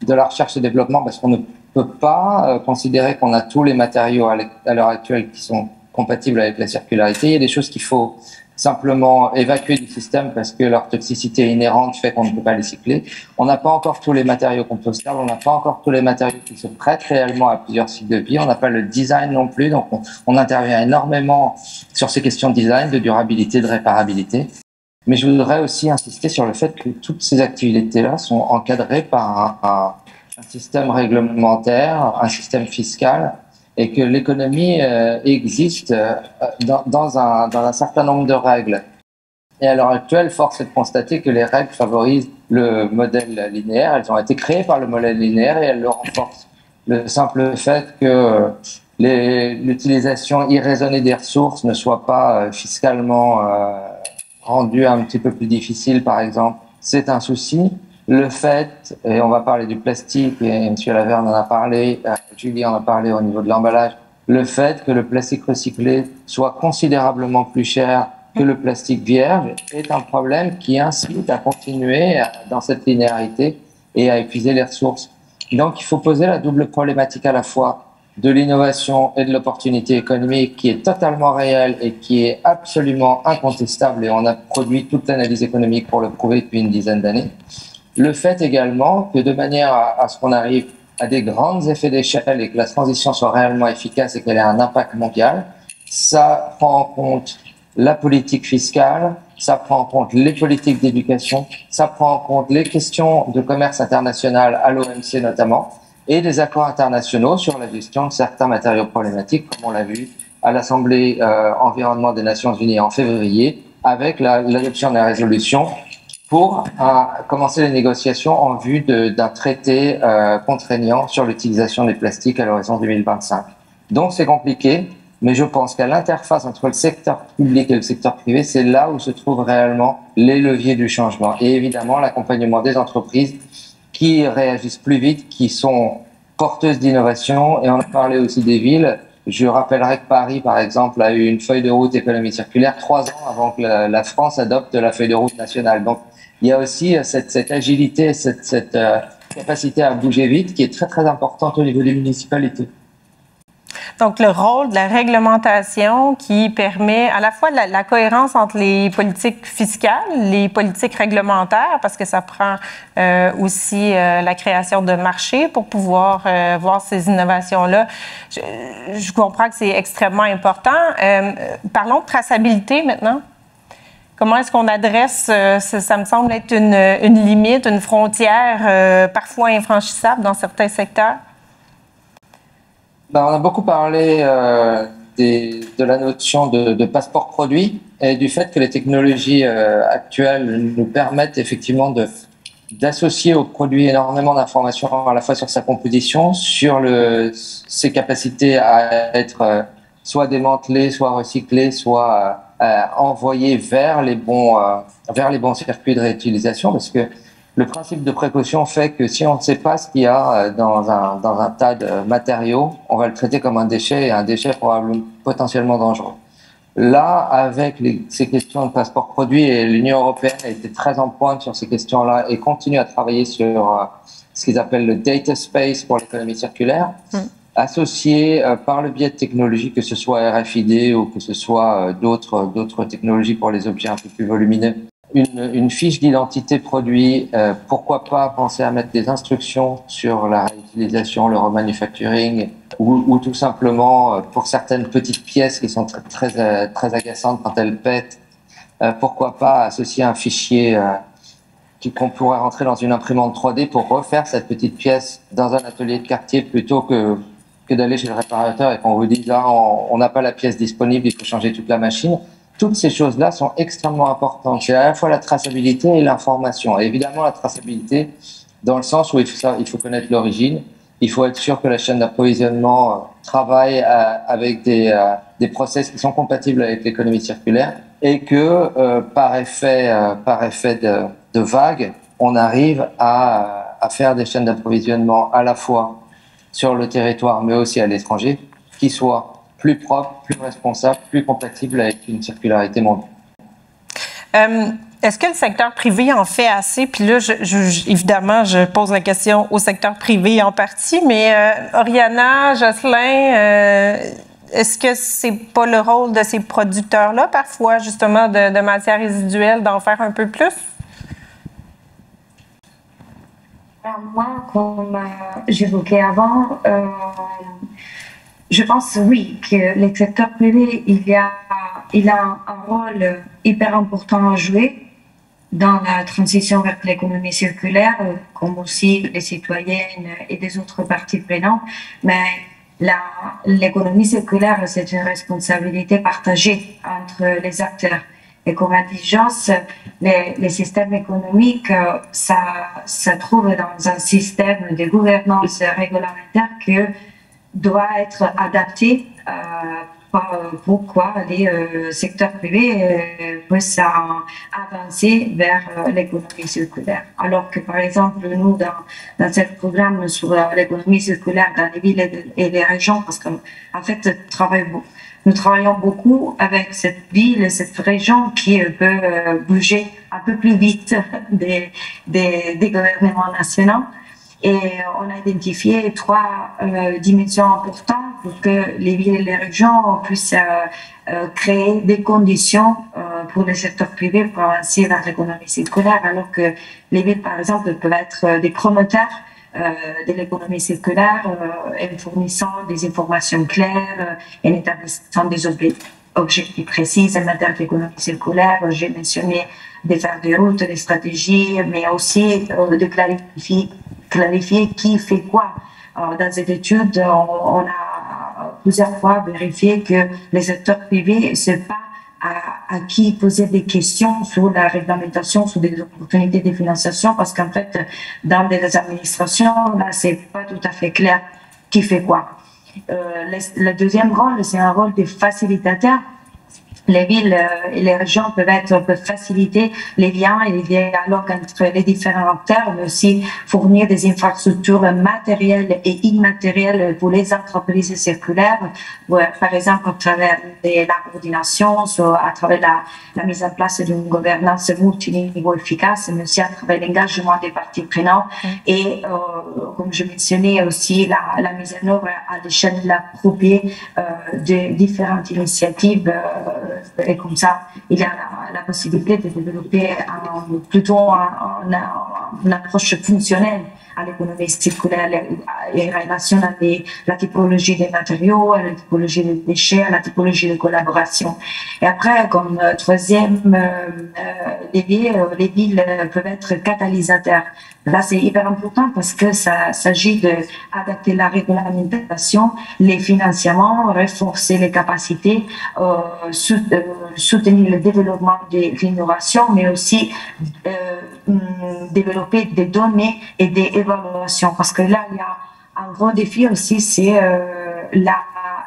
de la recherche et développement, parce qu'on ne peut pas euh, considérer qu'on a tous les matériaux à l'heure actuelle qui sont compatibles avec la circularité. Il y a des choses qu'il faut simplement évacuer du système parce que leur toxicité inhérente fait qu'on ne peut pas les cycler. On n'a pas encore tous les matériaux compostables, on n'a pas encore tous les matériaux qui se prêtent réellement à plusieurs cycles de vie, on n'a pas le design non plus, donc on, on intervient énormément sur ces questions de design, de durabilité, de réparabilité. Mais je voudrais aussi insister sur le fait que toutes ces activités-là sont encadrées par un, un système réglementaire, un système fiscal, et que l'économie euh, existe euh, dans, dans, un, dans un certain nombre de règles. Et à l'heure actuelle, force est de constater que les règles favorisent le modèle linéaire. Elles ont été créées par le modèle linéaire et elles le renforcent. Le simple fait que l'utilisation irraisonnée des ressources ne soit pas euh, fiscalement euh, rendue un petit peu plus difficile, par exemple, c'est un souci. Le fait, et on va parler du plastique, et M. Lavergne en a parlé, Julie en a parlé au niveau de l'emballage, le fait que le plastique recyclé soit considérablement plus cher que le plastique vierge est un problème qui incite à continuer dans cette linéarité et à épuiser les ressources. Donc il faut poser la double problématique à la fois de l'innovation et de l'opportunité économique qui est totalement réelle et qui est absolument incontestable, et on a produit toute l'analyse économique pour le prouver depuis une dizaine d'années. Le fait également que de manière à, à ce qu'on arrive à des grands effets d'échelle et que la transition soit réellement efficace et qu'elle ait un impact mondial, ça prend en compte la politique fiscale, ça prend en compte les politiques d'éducation, ça prend en compte les questions de commerce international à l'O M C notamment, et des accords internationaux sur la gestion de certains matériaux problématiques, comme on l'a vu à l'Assemblée euh, environnement des Nations Unies en février, avec l'adoption la, de la résolution pour à, commencer les négociations en vue d'un traité euh, contraignant sur l'utilisation des plastiques à l'horizon deux mille vingt-cinq. Donc c'est compliqué, mais je pense qu'à l'interface entre le secteur public et le secteur privé, c'est là où se trouvent réellement les leviers du changement. Et évidemment, l'accompagnement des entreprises qui réagissent plus vite, qui sont porteuses d'innovation. Et on a parlé aussi des villes. Je rappellerai que Paris, par exemple, a eu une feuille de route économie circulaire trois ans avant que la France adopte la feuille de route nationale. Donc, il y a aussi cette, cette agilité, cette, cette euh, capacité à bouger vite qui est très, très importante au niveau des municipalités. Donc, le rôle de la réglementation qui permet à la fois la, la cohérence entre les politiques fiscales, les politiques réglementaires, parce que ça prend euh, aussi euh, la création de marchés pour pouvoir euh, voir ces innovations-là. Je, je comprends que c'est extrêmement important. Euh, parlons de traçabilité maintenant. Comment est-ce qu'on adresse, euh, ça, ça me semble être une, une limite, une frontière euh, parfois infranchissable dans certains secteurs? Ben, on a beaucoup parlé euh, des, de la notion de, de passeport produit et du fait que les technologies euh, actuelles nous permettent effectivement d'associer au produit énormément d'informations à la fois sur sa composition, sur le, ses capacités à être euh, soit démantelées, soit recyclées, soit euh, envoyées vers les bons, euh, vers les bons circuits de réutilisation, parce que le principe de précaution fait que si on ne sait pas ce qu'il y a dans un, dans un tas de matériaux, on va le traiter comme un déchet, et un déchet probablement potentiellement dangereux. Là, avec les, ces questions de passeport produit, et l'Union européenne a été très en pointe sur ces questions-là et continue à travailler sur ce qu'ils appellent le data space pour l'économie circulaire, mmh. associé par le biais de technologies, que ce soit R F I D ou que ce soit d'autres, d'autres technologies pour les objets un peu plus volumineux. Une, une fiche d'identité produit, euh, pourquoi pas penser à mettre des instructions sur la réutilisation, le remanufacturing, ou, ou tout simplement pour certaines petites pièces qui sont très, très, très agaçantes quand elles pètent, euh, pourquoi pas associer un fichier euh, qu'on pourrait rentrer dans une imprimante trois D pour refaire cette petite pièce dans un atelier de quartier plutôt que, que d'aller chez le réparateur et qu'on vous dise ah, on n'a pas la pièce disponible, il faut changer toute la machine. Toutes ces choses-là sont extrêmement importantes. C'est à la fois la traçabilité et l'information. Évidemment, la traçabilité dans le sens où il faut, il faut connaître l'origine, il faut être sûr que la chaîne d'approvisionnement travaille avec des, des process qui sont compatibles avec l'économie circulaire et que euh, par effet, euh, par effet de, de vague, on arrive à, à faire des chaînes d'approvisionnement à la fois sur le territoire mais aussi à l'étranger qui soient plus propre, plus responsable, plus compatible avec une circularité mondiale. Euh, Est-ce que le secteur privé en fait assez? Puis là, je, je, évidemment, je pose la question au secteur privé en partie, mais euh, Oriana, Jocelyn, euh, est-ce que c'est pas le rôle de ces producteurs-là, parfois, justement, de, de matières résiduelles, d'en faire un peu plus? Alors moi, comme j'évoquais avant, euh, je pense, oui, que le secteur privé, il, y a, il a un rôle hyper important à jouer dans la transition vers l'économie circulaire, comme aussi les citoyennes et des autres parties prenantes. Mais l'économie circulaire, c'est une responsabilité partagée entre les acteurs. Et comme a dit Joss, les, les systèmes économiques, ça se trouve dans un système de gouvernance réglementaire que doit être adapté euh, pour quoi les euh, secteurs privés euh, puissent avancer vers euh, l'économie circulaire. Alors que par exemple, nous, dans, dans ce programme sur l'économie circulaire dans les villes et les régions, parce qu'en fait, nous travaillons beaucoup avec cette ville, cette région qui peut bouger un peu plus vite des, des, des gouvernements nationaux. Et on a identifié trois euh, dimensions importantes pour que les villes et les régions puissent euh, euh, créer des conditions euh, pour le secteur privé pour avancer vers l'économie circulaire, alors que les villes, par exemple, peuvent être des promoteurs euh, de l'économie circulaire euh, en fournissant des informations claires euh, en établissant des objectifs. objectifs précis en matière d'économie circulaire. J'ai mentionné des feuilles de route, des stratégies, mais aussi de clarifier, clarifier qui fait quoi. Dans cette étude, on, on a plusieurs fois vérifié que les acteurs privés ne savent pas à, à qui poser des questions sur la réglementation, sur des opportunités de financiation, parce qu'en fait, dans les administrations, là, c'est pas tout à fait clair qui fait quoi. Euh, le, le deuxième rôle, c'est un rôle de facilitateur. Les villes et les régions peuvent, être, peuvent faciliter les liens et les dialogues entre les différents acteurs, mais aussi fournir des infrastructures matérielles et immatérielles pour les entreprises circulaires, par exemple à travers de la coordination, à travers la, la mise en place d'une gouvernance multiniveau efficace, mais aussi à travers l'engagement des parties prenantes et, euh, comme je mentionnais aussi, la, la mise en œuvre à l'échelle appropriée euh, de différentes initiatives euh, et comme ça, il y a la, la possibilité de développer un, plutôt une un, un approche fonctionnelle à l'économie circulaire et en relation à les, la typologie des matériaux, à la typologie des déchets, à la typologie de collaboration. Et après, comme troisième euh, levier, les villes peuvent être catalysateurs. Là, c'est hyper important parce que ça s'agit d'adapter la réglementation, les financements, renforcer les capacités, euh, soutenir le développement de l'innovation, mais aussi euh, développer des données et des évaluations. Parce que là, il y a un gros défi aussi, c'est euh, la,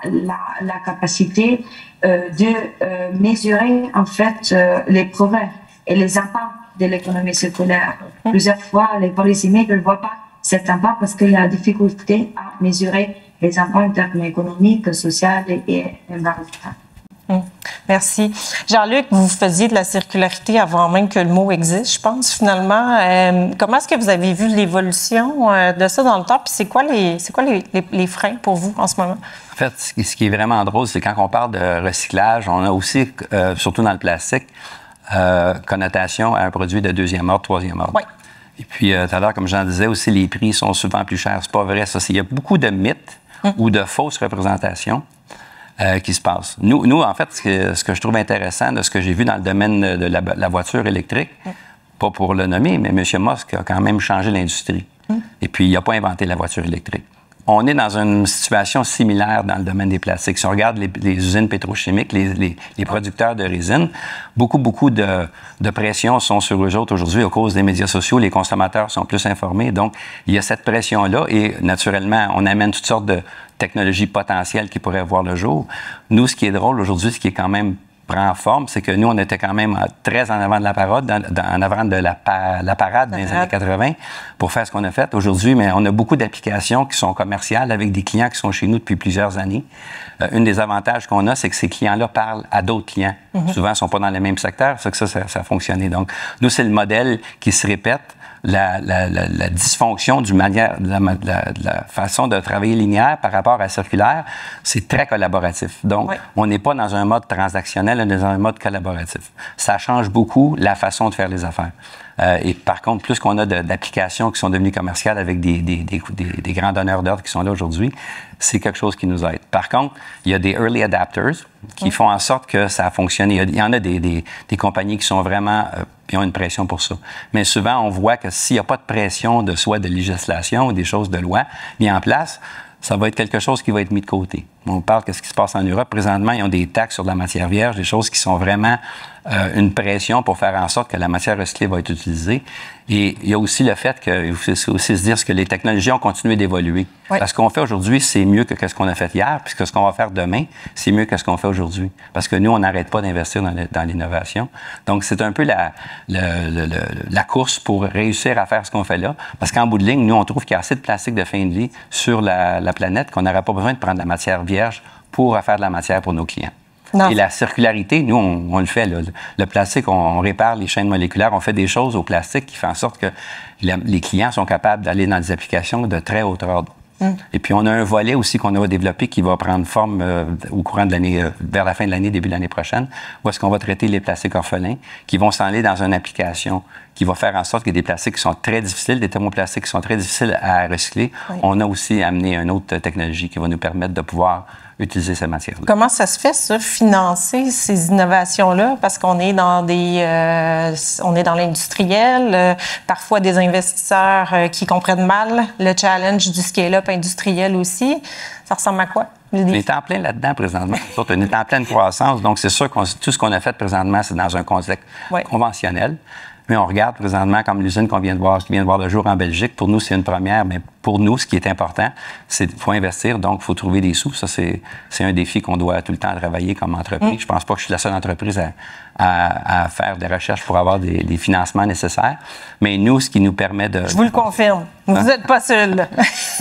la, la capacité euh, de euh, mesurer en fait euh, les progrès et les impacts de l'économie circulaire. Plusieurs fois, les policymakers ne voient pas cet impact parce qu'il y a la difficulté à mesurer les impacts en termes économiques, sociaux et environnementaux. Mmh. Merci. Jean-Luc, vous faisiez de la circularité avant même que le mot existe, je pense, finalement. Euh, comment est-ce que vous avez vu l'évolution euh, de ça dans le temps? Puis c'est quoi, les, c'est quoi les, les, les freins pour vous en ce moment? En fait, ce qui est vraiment drôle, c'est quand on parle de recyclage, on a aussi, euh, surtout dans le plastique, Euh, connotation à un produit de deuxième ordre, troisième ordre. Oui. Et puis, tout à l'heure, comme Jean disait aussi, les prix sont souvent plus chers. C'est pas vrai, ça. Il y a beaucoup de mythes mmh. ou de fausses représentations euh, qui se passent. Nous, nous en fait, ce que, ce que je trouve intéressant de ce que j'ai vu dans le domaine de la, la voiture électrique, mmh. pas pour le nommer, mais M. Musk a quand même changé l'industrie. Mmh. Et puis, il n'a pas inventé la voiture électrique. On est dans une situation similaire dans le domaine des plastiques. Si on regarde les, les usines pétrochimiques, les, les, les producteurs de résine, beaucoup, beaucoup de, de pressions sont sur eux autres aujourd'hui à cause des médias sociaux. Les consommateurs sont plus informés. Donc, il y a cette pression-là et, naturellement, on amène toutes sortes de technologies potentielles qui pourraient voir le jour. Nous, ce qui est drôle aujourd'hui, ce qui est quand même prend forme, c'est que nous, on était quand même très en avant de la parade, dans, dans, en avant de la, la parade dans les années quatre-vingt pour faire ce qu'on a fait aujourd'hui, mais on a beaucoup d'applications qui sont commerciales avec des clients qui sont chez nous depuis plusieurs années. Euh, une des avantages qu'on a, c'est que ces clients-là parlent à d'autres clients. Mm-hmm. Souvent, ils ne sont pas dans le même secteur, c'est que ça, ça, ça a fonctionné. Donc, nous, c'est le modèle qui se répète. La, la, la, la dysfonction du manière, de la, de la façon de travailler linéaire par rapport à circulaire, c'est très collaboratif. Donc, oui. on n'est pas dans un mode transactionnel, on est dans un mode collaboratif. Ça change beaucoup la façon de faire les affaires. Euh, et par contre, plus qu'on a d'applications qui sont devenues commerciales avec des, des, des, des, des grands donneurs d'ordre qui sont là aujourd'hui, c'est quelque chose qui nous aide. Par contre, il y a des early adapters qui mmh. font en sorte que ça a fonctionné. Il y en a des, des, des compagnies qui sont vraiment, euh, qui ont une pression pour ça. Mais souvent, on voit que s'il n'y a pas de pression de soit de législation ou des choses de loi mises en place, ça va être quelque chose qui va être mis de côté. On parle de ce qui se passe en Europe. Présentement, ils ont des taxes sur de la matière vierge, des choses qui sont vraiment euh, une pression pour faire en sorte que la matière recyclée va être utilisée. Et il y a aussi le fait que, il faut aussi se dire que les technologies ont continué d'évoluer. Oui. Parce qu'on fait aujourd'hui, c'est mieux que ce qu'on a fait hier, puisque ce qu'on va faire demain, c'est mieux que ce qu'on fait aujourd'hui. Parce que nous, on n'arrête pas d'investir dans l'innovation. Donc, c'est un peu la, la, la, la course pour réussir à faire ce qu'on fait là. Parce qu'en bout de ligne, nous, on trouve qu'il y a assez de plastique de fin de vie sur la, la planète qu'on n'aurait pas besoin de prendre de la matière vierge pour faire de la matière pour nos clients. Non. Et la circularité, nous, on, on le fait. Là. Le plastique, on, on répare les chaînes moléculaires, on fait des choses au plastique qui font en sorte que la, les clients sont capables d'aller dans des applications de très haut ordre. Mm. Et puis, on a un volet aussi qu'on a développé qui va prendre forme euh, au courant de l'année, euh, vers la fin de l'année, début de l'année prochaine, où est-ce qu'on va traiter les plastiques orphelins qui vont s'en aller dans une application qui va faire en sorte que des plastiques qui sont très difficiles, des thermoplastiques qui sont très difficiles à recycler. Oui. On a aussi amené une autre technologie qui va nous permettre de pouvoir utiliser ces matières-là. Comment ça se fait, ça, financer ces innovations-là? Parce qu'on est dans des, euh, on est dans l'industriel, euh, parfois des investisseurs euh, qui comprennent mal le challenge du scale-up industriel aussi. Ça ressemble à quoi? On est en plein là-dedans présentement. On est en pleine croissance, donc c'est sûr que tout ce qu'on a fait présentement, c'est dans un contexte oui. conventionnel. Mais on regarde présentement comme l'usine qu'on vient de voir, qui vient de voir le jour en Belgique. Pour nous, c'est une première, mais pour nous, ce qui est important, c'est qu'il faut investir, donc il faut trouver des sous. Ça, c'est, c'est un défi qu'on doit tout le temps travailler comme entreprise. Mmh. Je pense pas que je suis la seule entreprise à, à, à faire des recherches pour avoir des, des financements nécessaires. Mais nous, ce qui nous permet de... Je vous le confirme. Vous n'êtes pas seul.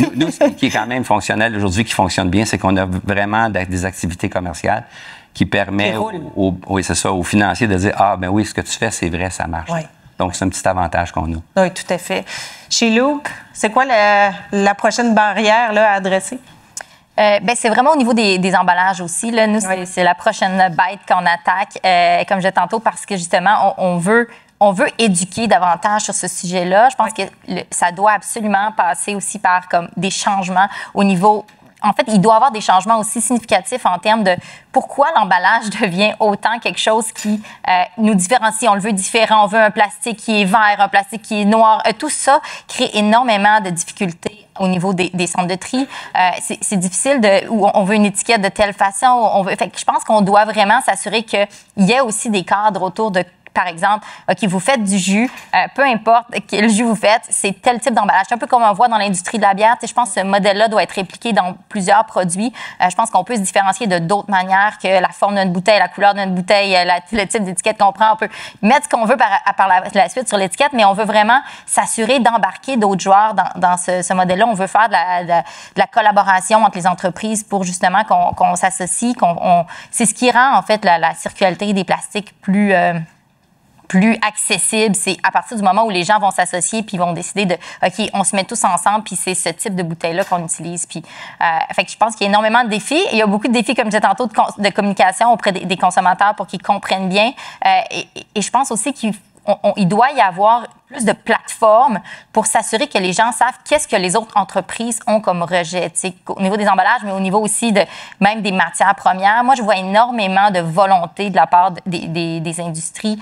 nous, nous, ce qui est quand même fonctionnel aujourd'hui, qui fonctionne bien, c'est qu'on a vraiment des activités commerciales qui permet aux, aux, oui, c'est ça, aux financiers de dire « Ah, ben oui, ce que tu fais, c'est vrai, ça marche. Oui. » Donc, c'est un petit avantage qu'on a. Oui, tout à fait. Chez Loop, c'est quoi la, la prochaine barrière là, à adresser? Euh, ben, c'est vraiment au niveau des, des emballages aussi. Là. Nous, oui. c'est, c'est la prochaine bête qu'on attaque, euh, comme je disais tantôt, parce que justement, on, on veut... On veut éduquer davantage sur ce sujet-là. Je pense oui. que le, ça doit absolument passer aussi par comme, des changements au niveau... En fait, il doit y avoir des changements aussi significatifs en termes de pourquoi l'emballage devient autant quelque chose qui euh, nous différencie. On le veut différent, on veut un plastique qui est vert, un plastique qui est noir. Euh, tout ça crée énormément de difficultés au niveau des, des centres de tri. Euh, c'est, c'est difficile de... Où on veut une étiquette de telle façon. On veut, fait que je pense qu'on doit vraiment s'assurer qu'il y ait aussi des cadres autour de... Par exemple, OK, vous faites du jus, euh, peu importe quel jus vous faites, c'est tel type d'emballage. C'est un peu comme on voit dans l'industrie de la bière. Je pense que ce modèle-là doit être répliqué dans plusieurs produits. Euh, je pense qu'on peut se différencier de d'autres manières que la forme d'une bouteille, la couleur d'une bouteille, la, le type d'étiquette qu'on prend. On peut mettre ce qu'on veut par, par la, la suite sur l'étiquette, mais on veut vraiment s'assurer d'embarquer d'autres joueurs dans, dans ce, ce modèle-là. On veut faire de la, de, de la collaboration entre les entreprises pour justement qu'on, qu'on s'associe. Qu'on, on, c'est ce qui rend en fait la, la circularité des plastiques plus... Euh, plus accessible. C'est à partir du moment où les gens vont s'associer puis vont décider de OK, on se met tous ensemble puis c'est ce type de bouteille-là qu'on utilise. Puis, euh, fait que je pense qu'il y a énormément de défis. Il y a beaucoup de défis, comme je disais tantôt, de, con- de communication auprès des, des consommateurs pour qu'ils comprennent bien. Euh, et, et je pense aussi qu'il on, on, il doit y avoir plus de plateformes pour s'assurer que les gens savent qu'est-ce que les autres entreprises ont comme rejet, au niveau des emballages, mais au niveau aussi de même des matières premières. Moi, je vois énormément de volonté de la part des, des, des industries,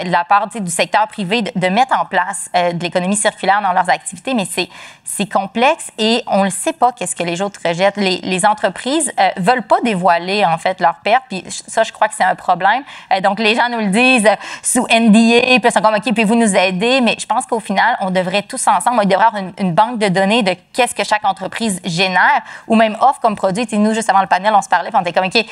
euh, de la part du secteur privé, de, de mettre en place euh, de l'économie circulaire dans leurs activités, mais c'est, c'est complexe et on ne sait pas qu'est-ce que les autres rejettent. Les, les entreprises euh, veulent pas dévoiler, en fait, leurs pertes, puis ça, je crois que c'est un problème. Euh, donc, les gens nous le disent euh, sous N D A, puis ils sont comme, OK, puis vous nous aidez, mais je pense qu'au final, on devrait tous ensemble, il devrait y avoir une, une banque de données de qu'est-ce que chaque entreprise génère ou même offre comme produit. Tu sais, nous, juste avant le panel, on se parlait, puis on était comme, OK,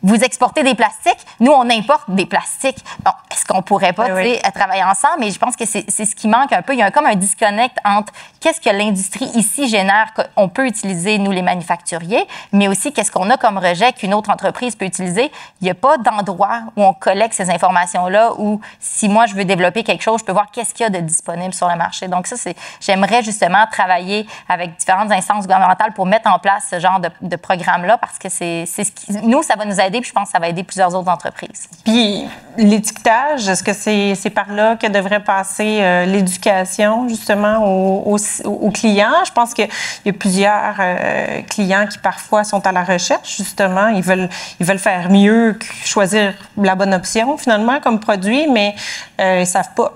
vous exportez des plastiques, nous, on importe des plastiques. Bon, est-ce qu'on pourrait pas oui, tu sais, travailler ensemble? Mais je pense que c'est, c'est ce qui manque un peu. Il y a comme un disconnect entre qu'est-ce que l'industrie ici génère, qu'on peut utiliser, nous, les manufacturiers, mais aussi qu'est-ce qu'on a comme rejet qu'une autre entreprise peut utiliser. Il n'y a pas d'endroit où on collecte ces informations-là, où si moi, je veux développer quelque chose, je peux voir qu'est-ce qu'il y a de disponible sur le marché. Donc ça, c'est, j'aimerais justement travailler avec différentes instances gouvernementales pour mettre en place ce genre de, de programme-là, parce que c'est, c'est ce qui, nous, ça va nous aider. Puis je pense que ça va aider plusieurs autres entreprises. Puis l'étiquetage, est-ce que c'est, c'est par là que devrait passer euh, l'éducation justement aux, aux, aux clients? Je pense qu'il y a plusieurs euh, clients qui parfois sont à la recherche justement. Ils veulent, ils veulent faire mieux, choisir la bonne option finalement comme produit, mais euh, ils ne savent pas.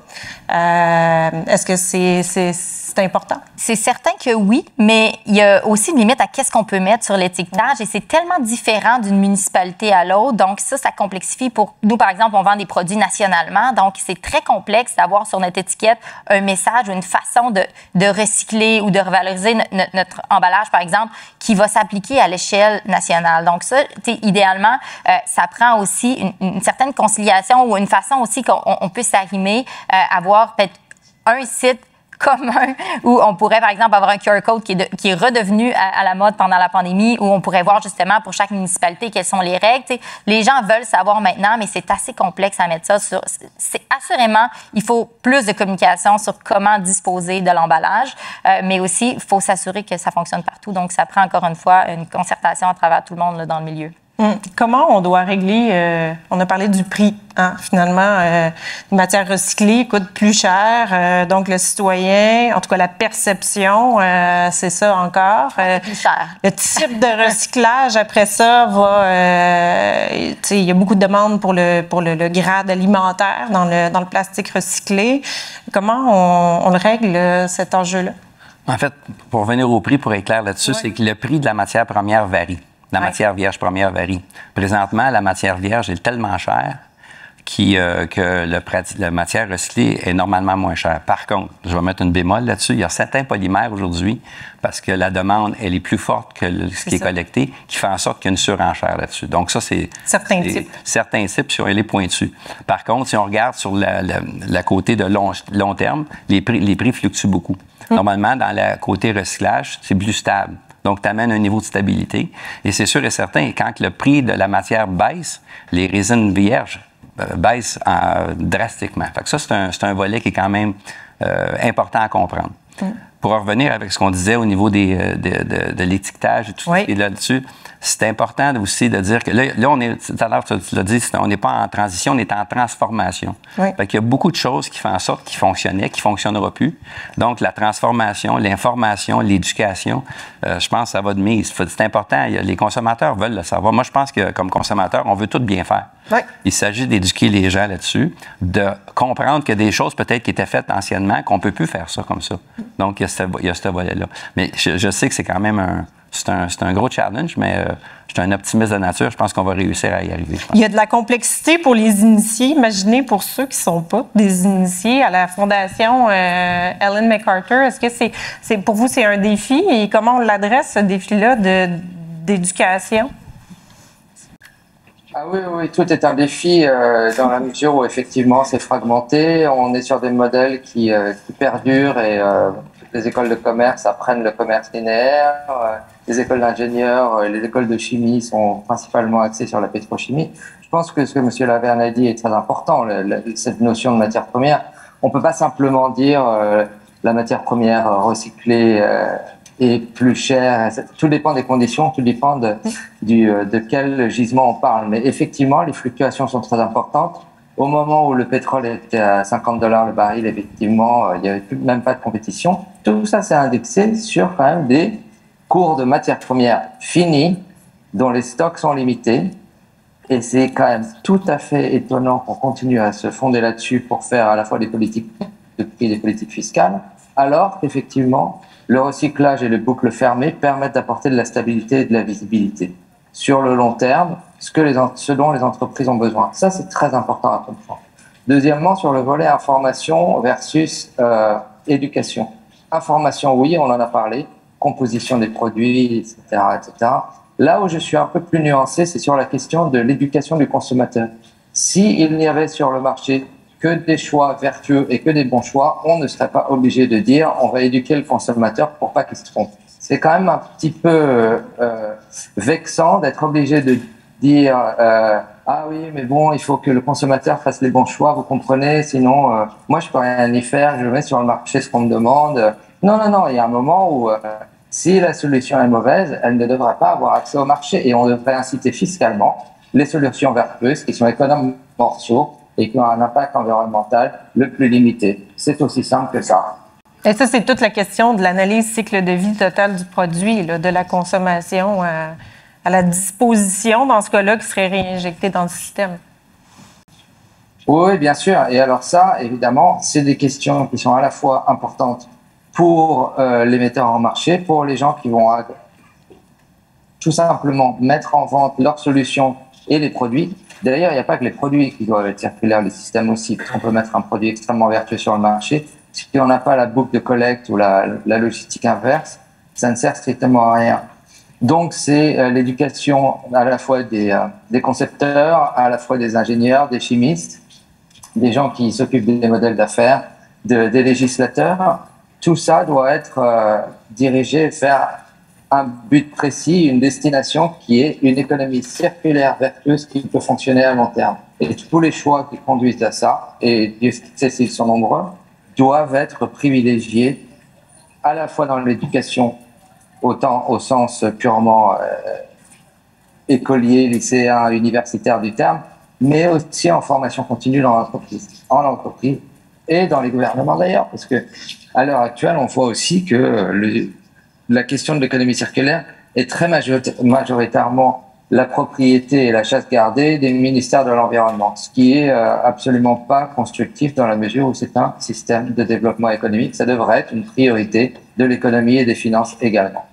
Euh, est-ce que c'est, c'est, c'est important? C'est certain que oui, mais il y a aussi une limite à qu'est-ce qu'on peut mettre sur l'étiquetage et c'est tellement différent d'une municipalité à l'autre. Donc ça, ça complexifie pour nous, par exemple, on vend des produits nationalement. Donc c'est très complexe d'avoir sur notre étiquette un message ou une façon de, de recycler ou de revaloriser notre, notre, notre emballage, par exemple, qui va s'appliquer à l'échelle nationale. Donc ça, idéalement, euh, ça prend aussi une, une certaine conciliation ou une façon aussi qu'on on, on peut s'arrimer, euh, avoir peut-être un site commun où on pourrait, par exemple, avoir un Q R code qui est, de, qui est redevenu à, à la mode pendant la pandémie, où on pourrait voir justement pour chaque municipalité quelles sont les règles. T'sais, les gens veulent savoir maintenant, mais c'est assez complexe à mettre ça sur... C'est assurément, il faut plus de communication sur comment disposer de l'emballage, euh, mais aussi, il faut s'assurer que ça fonctionne partout. Donc, ça prend encore une fois une concertation à travers tout le monde là, dans le milieu. Comment on doit régler, euh, on a parlé du prix, hein, finalement, euh, les matières recyclées coûtent plus cher, euh, donc le citoyen, en tout cas la perception, euh, c'est ça encore. Euh, plus cher. Le type de recyclage, après ça, va, euh, t'sais, il y a beaucoup de demandes pour le, pour le, le grade alimentaire dans le, dans le plastique recyclé. Comment on, on le règle, cet enjeu-là? En fait, pour revenir au prix, pour être clair là-dessus, oui. c'est que le prix de la matière première varie. La matière vierge première varie. Présentement, la matière vierge est tellement chère qui, euh, que le, la matière recyclée est normalement moins chère. Par contre, je vais mettre une bémol là-dessus, il y a certains polymères aujourd'hui, parce que la demande, elle est plus forte que le, ce qui est collecté, qui fait en sorte qu'il y a une surenchère là-dessus. Donc ça, c'est... Certains types. Certains types, si on est pointu. Par contre, si on regarde sur la, la, la côté de long, long terme, les prix, les prix fluctuent beaucoup. Hum. Normalement, dans le côté recyclage, c'est plus stable. Donc, tu amènes un niveau de stabilité. Et c'est sûr et certain, quand le prix de la matière baisse, les résines vierges baissent en, drastiquement. Fait que ça, c'est un, c'est un volet qui est quand même euh, important à comprendre. Mm. Pour en revenir avec ce qu'on disait au niveau des, de, de, de l'étiquetage et tout oui. ce qui est là-dessus, c'est important aussi de dire que là, là on est, tout à l'heure, tu l'as dit, on n'est pas en transition, on est en transformation. Oui. Fait qu'il y a beaucoup de choses qui font en sorte qu'ils fonctionnaient, qui ne fonctionneront plus. Donc, la transformation, l'information, l'éducation, euh, je pense que ça va de mise. C'est important, les consommateurs veulent le savoir. Moi, je pense que comme consommateur, on veut tout bien faire. Oui. Il s'agit d'éduquer les gens là-dessus, de comprendre que des choses peut-être qui étaient faites anciennement, qu'on ne peut plus faire ça comme ça. Donc, il y a il y a ce volet-là. Mais je, je sais que c'est quand même un... C'est un, c'est un gros challenge, mais euh, je suis un optimiste de nature. Je pense qu'on va réussir à y arriver. Il y a de la complexité pour les initiés. Imaginez pour ceux qui ne sont pas des initiés à la Fondation euh, Ellen MacArthur. Est-ce que c'est, c'est, pour vous, c'est un défi? Et comment on l'adresse, ce défi-là de, d'éducation? Ah oui, oui, tout est un défi euh, dans la mesure où, effectivement, c'est fragmenté. On est sur des modèles qui, euh, qui perdurent et... Euh, les écoles de commerce apprennent le commerce linéaire, euh, les écoles d'ingénieurs, euh, les écoles de chimie sont principalement axées sur la pétrochimie. Je pense que ce que M. Lavergne a dit est très important, le, le, cette notion de matière première. On ne peut pas simplement dire euh, la matière première recyclée euh, est plus chère. Tout dépend des conditions, tout dépend de, du, euh, de quel gisement on parle. Mais effectivement, les fluctuations sont très importantes. Au moment où le pétrole était à cinquante dollars le baril, effectivement, il n'y avait même pas de compétition. Tout ça, c'est indexé sur quand même des cours de matières premières finies, dont les stocks sont limités. Et c'est quand même tout à fait étonnant qu'on continue à se fonder là-dessus pour faire à la fois des politiques de prix et des politiques fiscales, alors qu'effectivement, le recyclage et les boucles fermées permettent d'apporter de la stabilité et de la visibilité sur le long terme, ce, que les, ce dont les entreprises ont besoin. Ça, c'est très important à comprendre. Deuxièmement, sur le volet information versus euh, éducation. Information, oui, on en a parlé, composition des produits, et cetera, et cetera. Là où je suis un peu plus nuancé, c'est sur la question de l'éducation du consommateur. S'il n'y avait sur le marché que des choix vertueux et que des bons choix, on ne serait pas obligé de dire on va éduquer le consommateur pour pas qu'il se trompe. C'est quand même un petit peu euh, vexant d'être obligé de dire euh, ah oui, mais bon, il faut que le consommateur fasse les bons choix, vous comprenez, sinon euh, moi je peux rien y faire, je mets sur le marché ce qu'on me demande. Non, non, non, il y a un moment où euh, si la solution est mauvaise, elle ne devrait pas avoir accès au marché et on devrait inciter fiscalement les solutions vertueuses qui sont économes morceaux et qui ont un impact environnemental le plus limité. C'est aussi simple que ça. Et ça, c'est toute la question de l'analyse cycle de vie total du produit, là, de la consommation à, à la disposition, dans ce cas-là, qui serait réinjectée dans le système. Oui, bien sûr. Et alors ça, évidemment, c'est des questions qui sont à la fois importantes pour euh, les metteurs en marché, pour les gens qui vont à, tout simplement mettre en vente leurs solutions et les produits. D'ailleurs, il n'y a pas que les produits qui doivent être circulaires, les systèmes aussi, parce qu'on peut mettre un produit extrêmement vertueux sur le marché. Si on n'a pas la boucle de collecte ou la, la logistique inverse, ça ne sert strictement à rien. Donc, c'est euh, l'éducation à la fois des, euh, des concepteurs, à la fois des ingénieurs, des chimistes, des gens qui s'occupent des modèles d'affaires, de, des législateurs, tout ça doit être euh, dirigé vers un but précis, une destination qui est une économie circulaire, vertueuse, qui peut fonctionner à long terme. Et tous les choix qui conduisent à ça, et Dieu sait s'ils sont nombreux, doivent être privilégiés à la fois dans l'éducation, autant au sens purement euh, écolier, lycéen, universitaire du terme, mais aussi en formation continue dans l'entreprise, en entreprise et dans les gouvernements d'ailleurs, parce que à l'heure actuelle, on voit aussi que le, la question de l'économie circulaire est très majoritairement la propriété et la chasse gardée des ministères de l'Environnement, ce qui est absolument pas constructif dans la mesure où c'est un système de développement économique. Ça devrait être une priorité de l'économie et des finances également.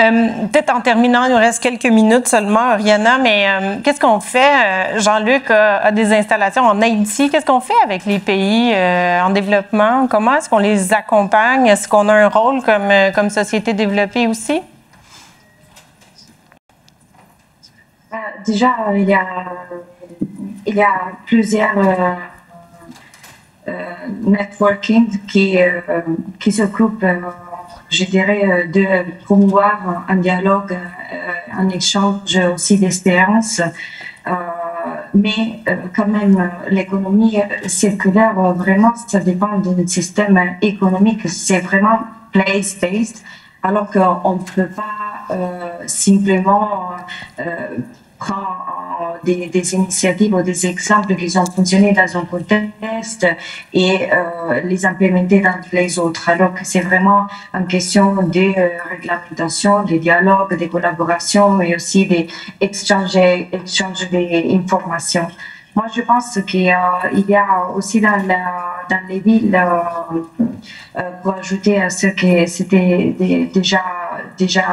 Euh, peut-être en terminant, il nous reste quelques minutes seulement, Oriana, mais euh, qu'est-ce qu'on fait? Jean-Luc a, a des installations en Haïti. Qu'est-ce qu'on fait avec les pays euh, en développement? Comment est-ce qu'on les accompagne? Est-ce qu'on a un rôle comme, comme société développée aussi? Euh, déjà, euh, il, y a, euh, il y a plusieurs euh, euh, networking qui, euh, qui s'occupent, euh, je dirais, de promouvoir un dialogue, euh, un échange aussi d'espérance. Euh, mais euh, quand même, l'économie circulaire, vraiment, ça dépend d'un système économique. C'est vraiment place-based, alors qu'on ne peut pas euh, simplement euh, prendre des, des initiatives ou des exemples qui ont fonctionné dans un contexte et euh, les implémenter dans les autres. Alors que c'est vraiment une question de euh, réglementation, de dialogue, de collaboration, mais aussi d'échange d'informations. Moi, je pense qu'il y a aussi dans, la, dans les villes, euh, pour ajouter à ce qui c'était déjà, déjà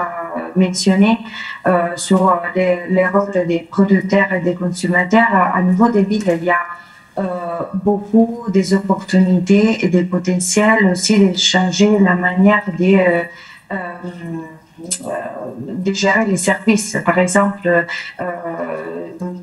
mentionné, euh, sur les, les rôles des producteurs et des consommateurs, à niveau des villes, il y a euh, beaucoup des opportunités et des potentiels aussi de changer la manière de... Euh, euh, de gérer les services, par exemple euh, dans,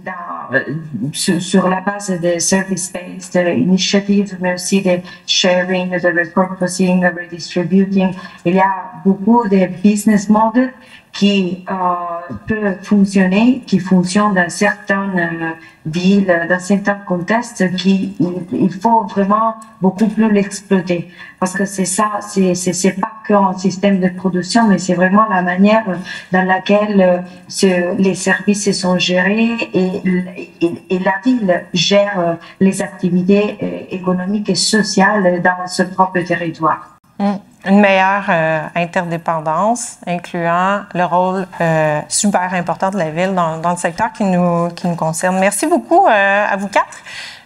sur, sur la base des service-based initiatives, mais aussi des sharing, de repurposing, de redistributing. Il y a beaucoup de business models qui euh, peuvent fonctionner, qui fonctionnent dans certaines villes, dans certains contextes, qui il faut vraiment beaucoup plus l'exploiter. Parce que c'est ça, c'est c'est pas qu'un système de production, mais c'est vraiment la manière dans laquelle ce, les services sont gérés et, et, et la ville gère les activités économiques et sociales dans ce propre territoire. Mmh. Une meilleure euh, interdépendance, incluant le rôle euh, super important de la ville dans, dans le secteur qui nous, qui nous concerne. Merci beaucoup euh, à vous quatre.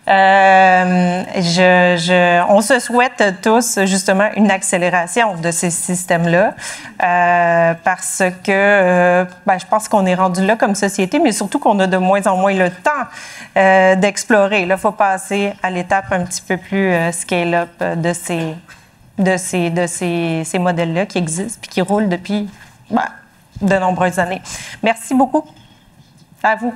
Euh, je, je, on se souhaite tous justement une accélération de ces systèmes-là euh, parce que euh, ben, je pense qu'on est rendu là comme société, mais surtout qu'on a de moins en moins le temps euh, d'explorer. Là, il faut passer à l'étape un petit peu plus euh, scale-up de ces de ces, de ces, ces modèles-là qui existent puis qui roulent depuis ben, de nombreuses années. Merci beaucoup à vous.